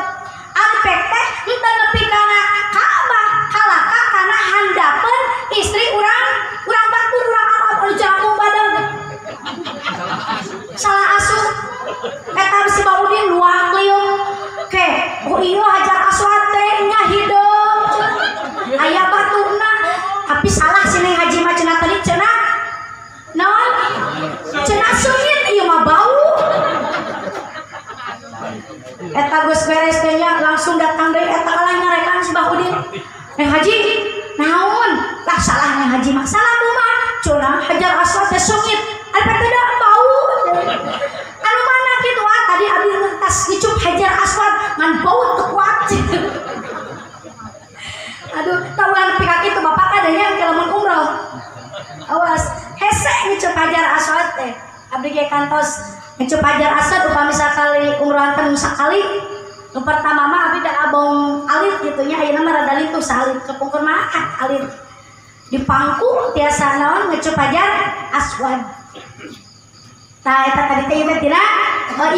Ampek teh henteu nepi kana Ka'bah, halaka kana handapeun istri urang, urang batur urang Arab anu jarang ku badag. Salah asup. Eta si Mbah Udin luang liung. Ke, oh ieu Hajar Aswad teh nya hideung. Aya batuna, tapi salah si Neng Haji mah cenah tadi cenah. Naon? Cenah sungit ieu mah bau. Eta geus beres teh nya langsung datang deui eta kalah ngarekan si Mbah Udin. Neng Haji, naon? Lah salah Neng Haji mah salah kumaha? Cenah Hajar Aswad teh sungit. Ari teh bau. Anu mana kitu ah tadi abdi ngentas dicup Hajar Aswad ngan bau teu kuat. Aduh, tawulan pikak itu bapak kadanya lamun umroh. Awas. Hese ngecup Hajar Aswad teh. Abdi ge kantos ngecup Hajar Aswad upami sakali umroh teh sakali. Nu pertama mah abdi da abong alit kitu nya ayeuna mah rada lintuh salin kepungkur mah alit. Di pangku tiasa naon ngecup Hajar Aswad. Nah, itu tadi teh tina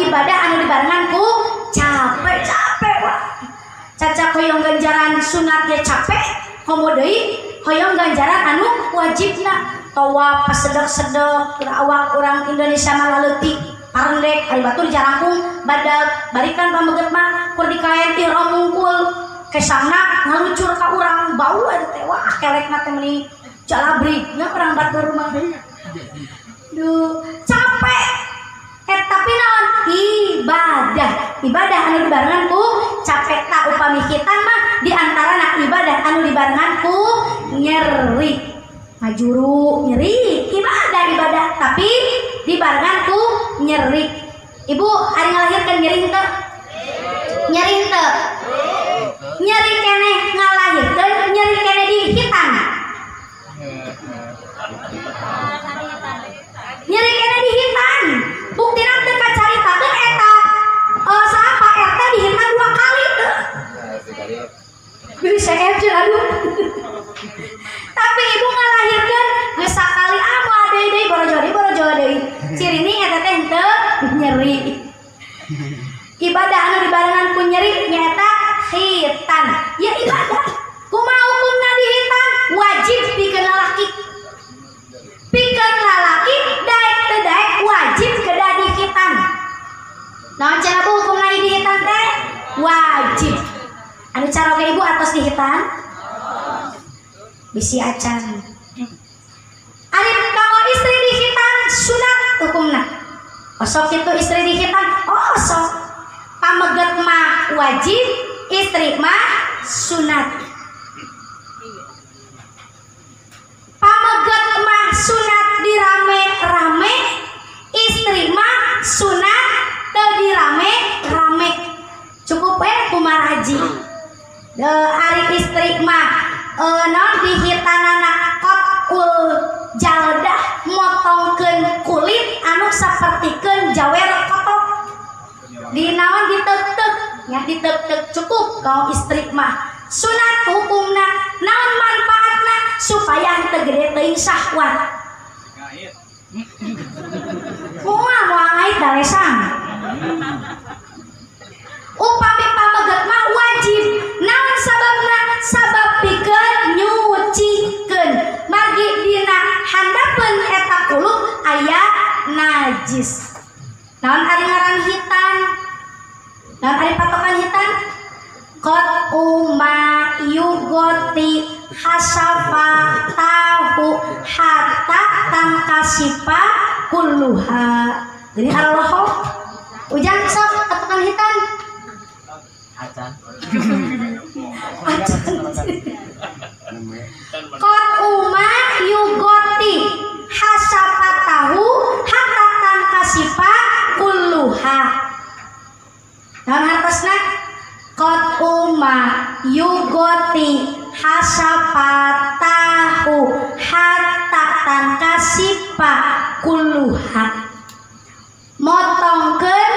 ibadah anu dibarengan ku capek-capek wah. Caca hoyong ganjaran sunat ge capek, komo deui hoyong ganjaran anu wajibna tawaf pasedek-sedek awak urang Indonesia mah leutik. Parendek ari batur jarangkung badak barikan pameget mah keur dikaen ti romungkul kesangna ngalucur ka urang bau eta teh wah kelekna teh meuni jalabrigna urang batur mah duh capek tapi naon ibadah ibadah anu dibarengan ku capek tak upami kita mah di antarana ibadah anu dibarengan ku nyeri ngajuru nyeri ibadah tapi dibarengan ku nyeri. Ibu hari ngalahirkan nyeri henteu? Nyeri henteu? Nyeri keneh ngalahirkan nyeri keneh di hitan. Nyeri keneh di hitan. Buktina teu kacaritakeun eta. Saha eta di hitan 2 kali teh. Bisa ecer aduh. Tapi ibu ngalahirkan geus sakali amu deui boro-boro deui. Ciri ini eta teh henteu nyeri. Ibadah anu dibarengan ku nyeri nya eta khitan. Ya ibadah. Kumaha hukumna di khitan? Wajib pikeun lalaki. Pikeun lalaki daek teh daek wajib kedah di khitan. Naon cenah bu hukumna di khitan teh? Wajib. Anu caroge ibu atos di khitan? Bisi acan. Ari kalau istri di khitan sunat hukumna. Osok itu istri di khitan, oh osok. Pameget mah wajib, istri mah sunat. Pameget mah sunat dirame-rame, istri mah sunat teu dirame-rame. Cukup kumar haji. Ari istri mah naon di khitanana qatul jaldah motongkeun kulit anu sapertikeun jawer kotok dinaon diteuteup nya diteuteup cukup kaum istri mah sunat hukumna naon manfaatna supaya henteu gede teuing syahwat kumaha moal ait daresan upami pameget mah wajib naon sababna sabab pikeun nyucikeun magi dina handapeun eta kulub aya najis. Naon ari ngaran hitan? Naon ari patokan hitan? Qad umma yugoti hasafa tahu hatta tangkasipa kulluha. Jadi haroloho ujang sok patokan hitan. Acan. Qad umma yugoti hasapa tahu hatta tangkasipa kulluha. Naon hartosna? Qad umma yugoti hasapa tahu hatta tangkasipa kulluha. Motongkeun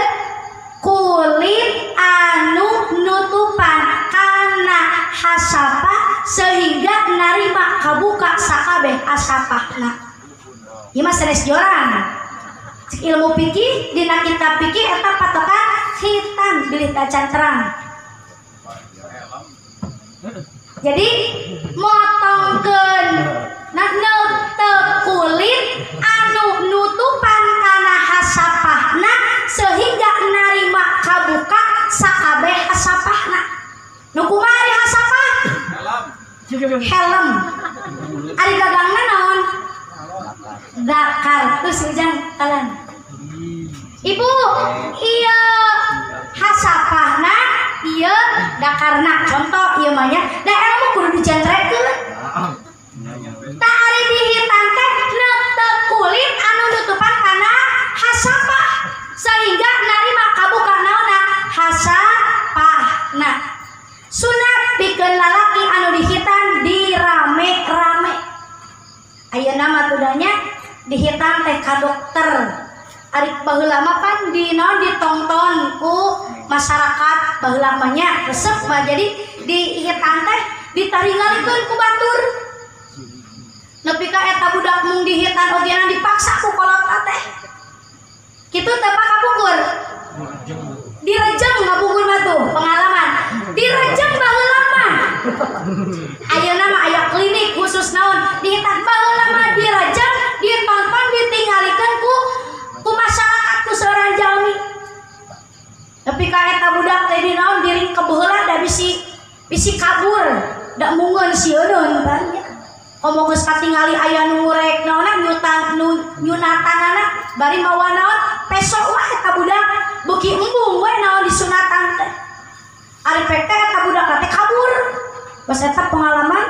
kulit anu nutupan kana hasapa sehingga narima kabuka sakabeh asapahna. Ieu mah sanes jorang. Cik ilmu fikih dina kitab fikih eta patokan khitan bilih tacan terang. Jadi motongkeun neuteuk kulit anu nutupan kana hasapahna sehingga narima kabuka sakabeh hasapahna. Nu kumaha ari hasapah? Helm. Ari gagangna naon? Zakar tu sejang kalan. Ibu, iya hasapahna, iya dakarna. Contoh iya mah nya, da elmu kudu dijentrekeun. Tah ari di hitan teh neuteuk kulit anu nutupan kana hasapah sehingga narima kabuka naonna hasapahna. Sunat pikeun lalaki anu di hitan dirame-rame. Ayeuna mah tudanya di hitan teh ka dokter. Ari baheula mah pan dinaon ditongton ku masyarakat baheula mah nya resep mah jadi di hitan teh ditaringalikeun ku batur. Nepi ka eta budak mung di hitan ogena dipaksa ku kolot teh. Kita tepak kapungkur direjeng ngapungkur batu pengalaman direjeng baheula lama. Ayeuna mah aya klinik khusus naon dihitak baheula mah direjeng ditonton ditinggalikeun ku masyarakat ku seorang jalmi. Tapi ka eta budak teh dinaon diring kebeula da bisi kabur da mungeun sieudon banyak. Komo geus katingali aya nu ngurek naonna nyunatanana bari mawa naon pesok wah eta budak beuki embung we naon disunatan teh. Ari pek teh eta budak teh kabur. Pas eta pengalaman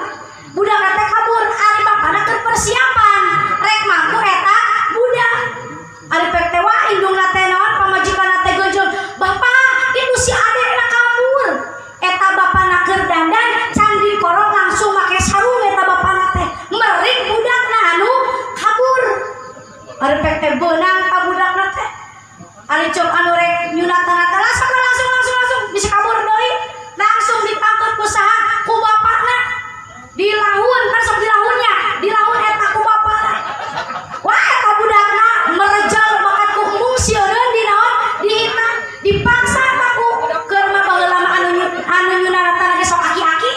budak teh kabur ari bapana keur persiapan rek mangku eta budak. Ari pek teh wah indungna teh naon pamajikanna teh gojol. Bapak, ibu si adekna kabur. Eta bapana keur dandan can dikorok langsung make sarung eta bapana teh. Meureung budakna anu kabur. Ari pek teh beunang ka budakna teh. Ari cok anu rek nyunatan langsung bisa kabur doi langsung ditangkut kusaha ku bapakna dilahun langsung dilahun eta ku bapakna wah eta budakna merejal bakat ku embung sieudon dinaon dihina dipaksa aku keur mah baheula mah anu nyunatan ge sok aki-aki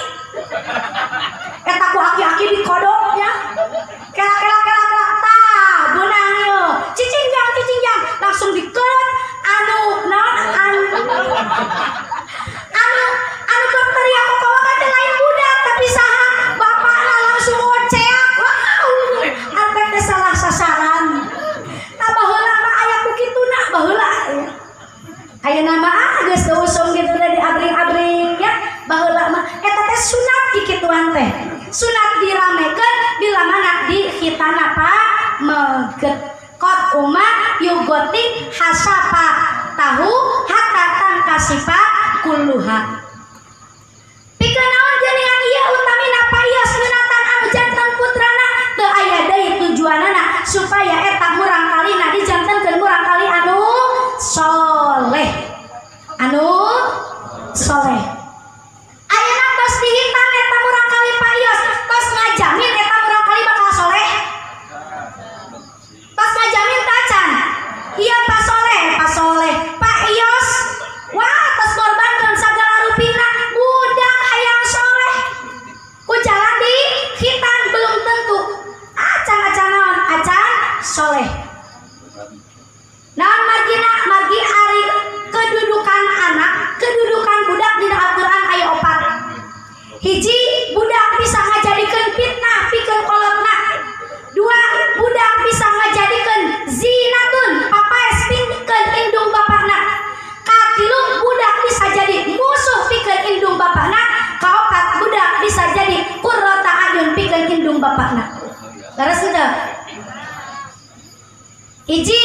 eta ku aki-aki dikodok nya kela tah beunang ieu cicing jang langsung dikeut anu berteriak kawakan teh lain budak tapi saha bapakna langsung ngoceak wow antep teh salah sasaran tah baheula mah aya ku kituna baheula ayeuna mah geus usum kitu teh diabring-abring ya baheula mah eta teh sunat di kituan teh sunat diramekeun dilamana di khitana pa meget kot umma yugoti hasapa tahu hakatan kasifat kulluha pikeun naon jaringan ieu utami napa ieu sunatan anu janten putrana teu aya deui tujuanana supaya eta murang kalina dijantenkeun murang kali anu soleh ayeuna tos dihitan eta murang kali payos tos ngajamin eta murang kali bakal soleh tos ngajamin tacan iya Pak Soleh Pak Yos wah atas korbankan segala rupiah budak hayang soleh ku jalan di hitan belum tentu acan soleh naon margi ari kedudukan anak kedudukan budak di Al-Quran aya 4 hiji budak bisa ngajadikeun fitnah pikeun kolotna 2 budak bisa ngajadikeun zinatun papaes pikeun indung bapakna katilu budak bisa jadi musuh pikeun indung bapakna kaopat budak bisa jadi qurrata ayun pikeun indung bapakna leres teu hiji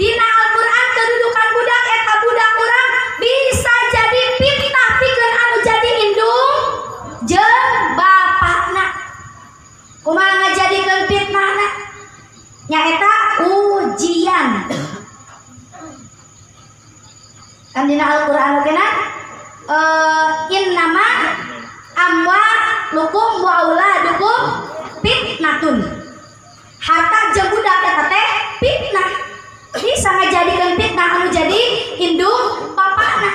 dina Al-Qur'an kedudukan budak eta budak urang bisa jadi fitnah pikeun anu jadi indung jeung bapakna kumaha ngajadikeun fitnahna nyaeta ujian kan dina Al-Qur'an kana innama amwalukum wa auladukum fitnatun harta jeung budak eta teh fitnah bisa ngajadikeun fitnah anu jadi indung papana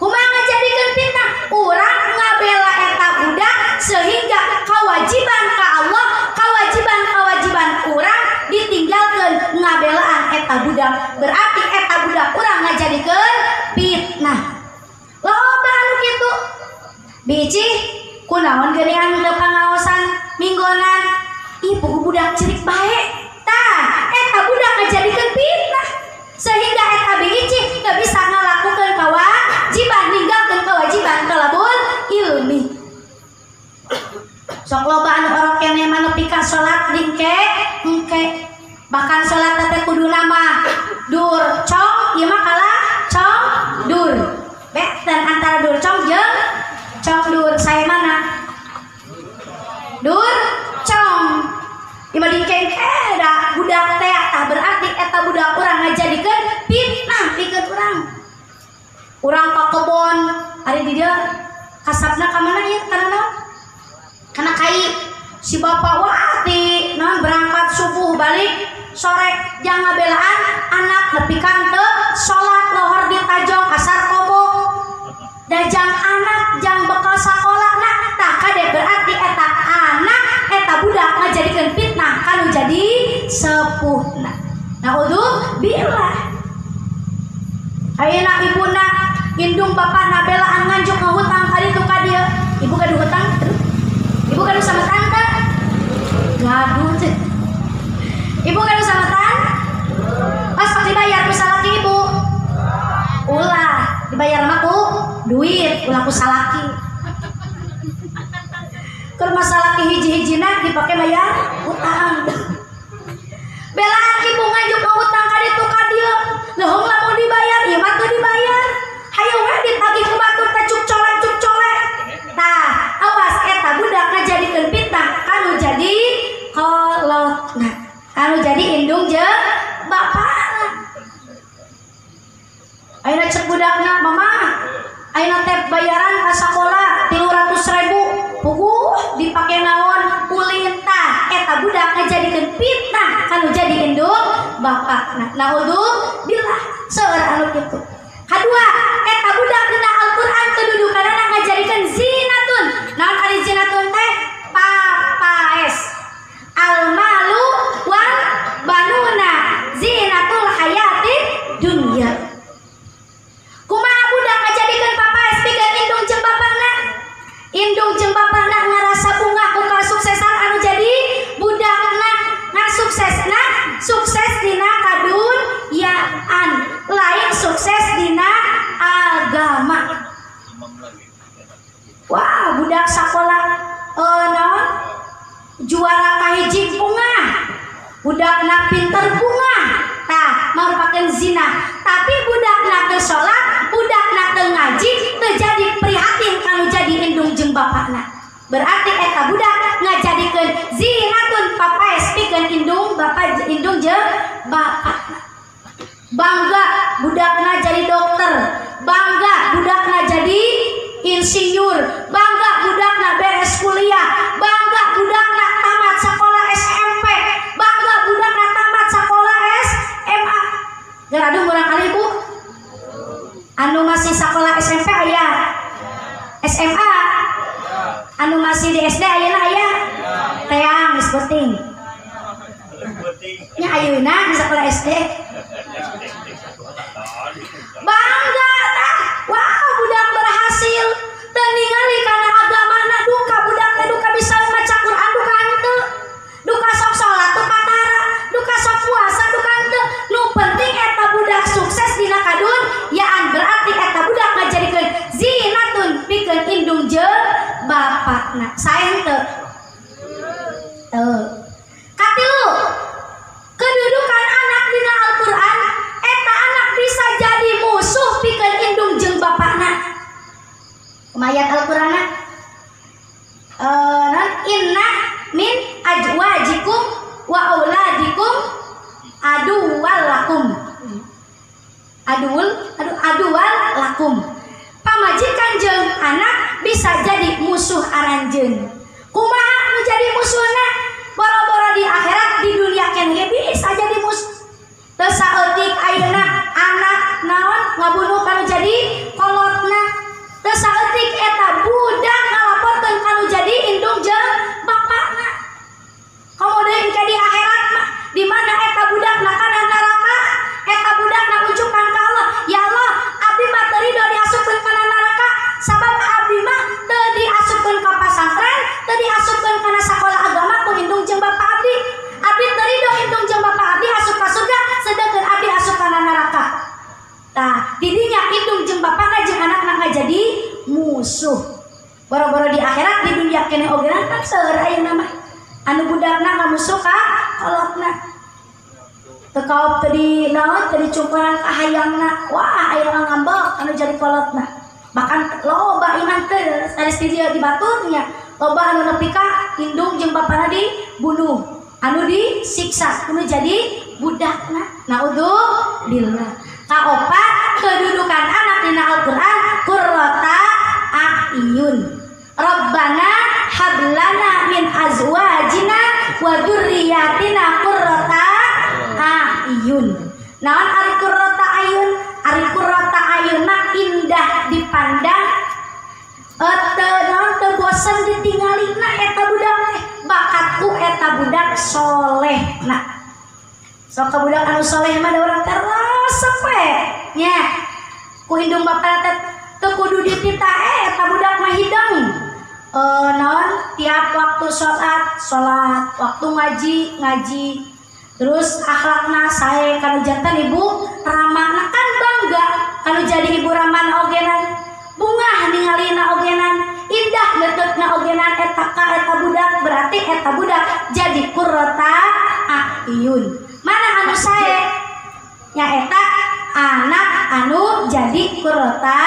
kumaha ngajadikeun fitnah urang ngabela eta budak sehingga kewajiban ka Allah kewajiban urang ditinggalkeun ngabelaan eta budak berarti eta budak urang ngajadikeun fitnah loba anu kitu biji kunaon geuningan teu pangaosan minggonan ibu budak cirik bae tah eta budak ngajadikeun fitnah sehingga eta biji teu bisa ngalakukeun kawajiban ninggalkeun kewajiban talabul ilmi sok loba anu orok kene manepi ka salat dingke engke bahkan salat teh kuduna mah durcong ieu mah kalah cong dur beten antara durcong jeung cong dur sae mana durcong ieu mah dingke da budak teh tah berarti eta budak urang ngajadikeun fitnah pikeun urang ka kebon ari di dieu kasabna ka mana ieu kana naon karena kai si bapak wah berangkat subuh balik sorek yang ngabelaan anak nepi kante sholat lohor di tajong kasar kobo dajang anak jang bekal sakola nak tak kade berarti etak anak eta budak ngajadikeun fitnah kalau jadi sepuhna naudzubillah. Ayeuna ibuna indung bapak ngabelaan nganjuk ngahutang kali tuh kadia ibu gaduh hutang ibu gaduh sama tante gaduh ibu kan usaha tan pas dibayar misalnya ibu ulah dibayar maku duit ulah ku salaki keur masalaki hiji-hijina dipake bayar utang belaan ibu nganjuk ka utang ka ditu ka dieu leuhung lamun dibayar ieu mah teu dibayar hayo we ditagih ku batur teh cuk colek tah awas eta budak ngajadikeun pitah kanu jadi kolotna anu jadi indung jeung bapak. Ayeuna cek budakna, mama, ayeuna teh bayaran ka sakola 300.000, puguh dipake naon? Ulintah. Eta budak ngajadikeun fitnah kanu jadi indung bapakna. Naudzubillah, seueur anu kitu. Kadua, eta budak dina Al-Qur'an kedudukanna ngajadikeun zinatun. Naon ari zinatun teh? Papaes. Al-malu wal banuna zinatul hayati dunia. Kumaha budak ngajadikeun papaes pikeun indung jeung bapana. Indung jeung bapana ngarasa bunga ku kasuksesan anu jadi budakna ngasuksesna sukses dina kadunyaan, lain sukses dina agama. Wah, budak sakola naon? Juara kahiji bunga, budakna pinter bunga, tah marupakeun zina. Tapi budakna teu salat, budakna teu ngaji, teu jadi prihatin kalau jadi indung jeung bapakna. Berarti eta budak ngajadikeun zinatun papaes pikeun indung bapak indung jeung bapakna. Bangga budakna jadi dokter, bangga budakna jadi insinyur, bangga budakna beres kuliah, bangga budakna tamat sekolah SMP, bangga budakna tamat sekolah SMA. Geradu murang kali ibu anu masih sekolah SMP aya SMA anu masih di SD ayeuna aya teang geus penting nya ayeuna di sekolah SD bangga tah wow budak berhasil teningali karena agamana duka budaknya duka bisa maca Quran duka henteu duka sok salat duka tara duka sok puasa duka henteu nu penting eta budak sukses dina kadunyaan berarti eta budak ngajadikeun zinatun pikeun indung jeung bapakna sae henteu teu katilu kedudukan anak dina Al-Qur'an eta anak bisa jadi musuh pikeun indung jeung bapakna. Mayat Al-Qur'an inna min ajwajikum wa auladikum aduwal lakum aduwal lakum pamajikan jeung anak bisa jadi musuh aranjeun kumaha nu jadi musuhna boro-boro di akhirat di dunia keneh bisa jadi musuh teu saeutik ayeuna anak naon ngabunuh kana jadi kolotna. Tersaeutik eta budak ngalaporkeun kalau jadi indung jeung bapakna. Komodeun engke di akhirat mah di mana eta budak na kana neraka, eta budak na ucupkan ka Allah, ya Allah, abdi mah teu rido diasupkeun kana neraka, sabab abdi mah teu diasupkeun ka pasantren, teu diasupkeun kana sakola agama ku indung jeung bapak abdi. Abdi teu rido indung jeung bapak abdi asup ka surga, sedangkeun abdi asup kana neraka. Tah, didinya indung jeung bapana jeung anakna ngajadi musuh. Boro-boro di akhirat di dunia keneh oge kan seueur ayeuna mah. Anu budakna ngamusuh ka kolotna. Teu kaop teu di naon teu dicukuran ka hayangna. Wah, ayeuna ngambek anu jadi kolotna. Bahkan loba iman teh sanes di dieu dibaturnya. Loba anu nepi ka indung jeung bapana dibunuh, anu disiksa, anu jadi budakna. Naudzubillah. Kaopat kedudukan anak dina Al-Qur'an qurrata a'yun. Rabbana hablana min azwajina wa dzurriyyatina qurrata Naon ari kurota ayun? Ari kurota ayun mah indah dipandang, naon teu bosen ditinggalina eta budak teh. Bakatku eta budak solehna. Sok ka budak anu soleh mah da urang terasa we nya. Ku hidung bapak teu kudu dititae eta budak mah hidung. Non tiap waktu sholat, waktu ngaji, terus akhlakna sae kalau jantan ibu ramana kan bangga kalau jadi ibu ramana ogenan, bunga ningalina ogenan, indah leutna ogenan eta ka eta budak, berarti eta budak jadi qurrata ayun. Mana anu sae nya eta anak anu jadi qurrata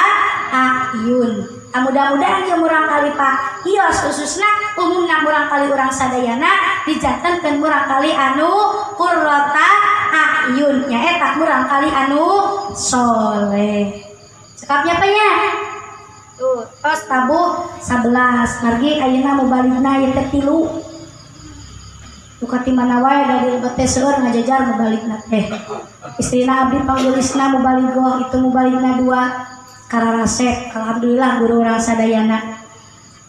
ayun. Mudah-mudahan yang murang kali pak hios khususnya umumnya murang kali orang sadayana dijantankan murang kali anu qurrata ayun nya eta murang kali anu soleh. Cekapnya apa nya? Tuh tos tabu 11 margi ayeuna mubalikna yang ketilu. Bukati mana wae dari bete seueur ngajajar mubalikna teh. Istrina abdi panggulisna mubaligoh itu mubalikna 2. Kararasek, alhamdulillah guru orang sadayana.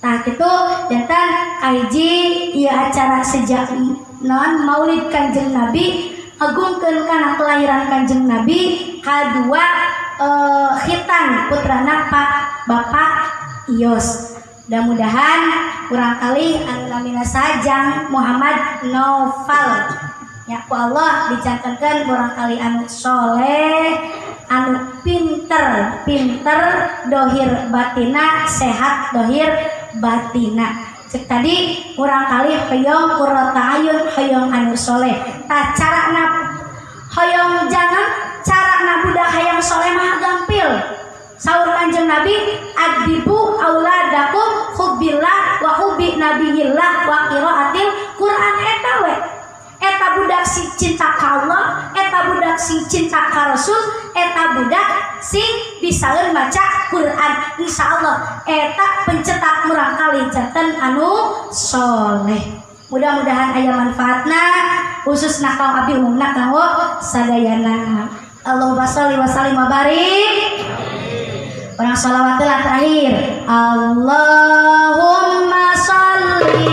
Nah itu jantan kaiji ia acara sejak non maulid kanjeng nabi, agungkeun kana kelahiran kanjeng nabi, kadua khitan putrana pak bapak Iyos. Mudah-mudahan kurang kali anu namina Sajang Muhammad Noval. Ya Allah dicantenkeun kurang kali anu soleh, anu pinter dohir batina, sehat dohir batina. Cek tadi kurang kali hoyong qurrata ayun, hoyong anu soleh. Tah carana hoyong jangan carana budak hayang soleh mah gampil. Saur kanjeng nabi adibu auladakum hubbillah wa hubbi nabiyillah wa qiraatil Quran eta we. Eta budak sing cinta ka Allah, eta budak sing cinta ka Rasul, eta budak sing bisaeun maca Quran. Insyaallah eta pencetak murang kali janten anu soleh. Mudah-mudahan aya manfaatna khususna kaum abdi umumna kanggo sadayana. Allahumma sholli wa sallim wa barik. Urang shalawat terakhir. Allahumma sholli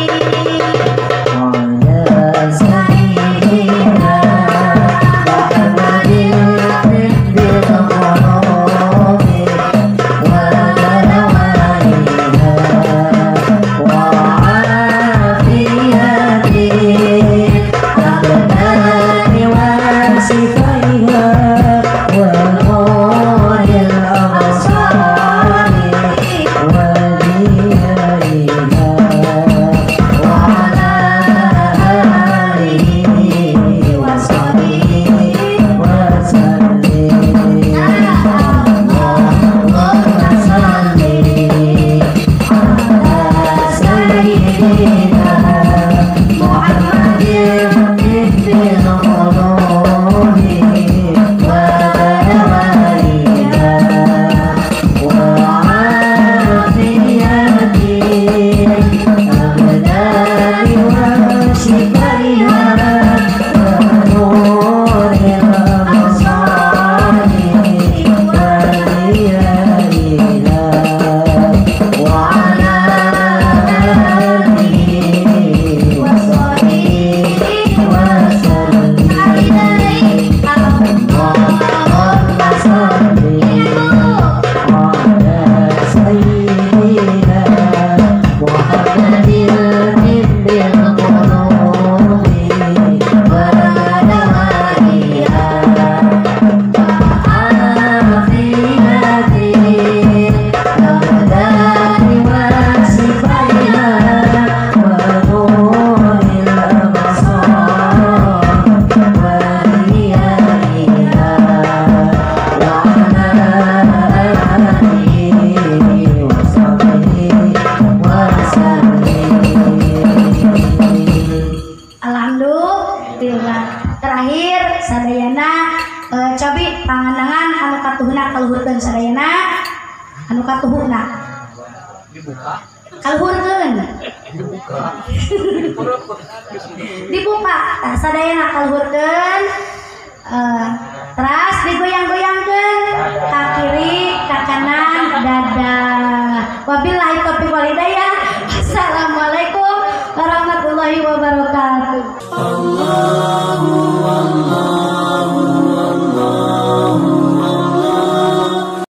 Teras digoyang-goyangkan, ke kiri, ke kanan, dada. Wabillahi taufiq wal hidayah. Assalamualaikum warahmatullahi wabarakatuh.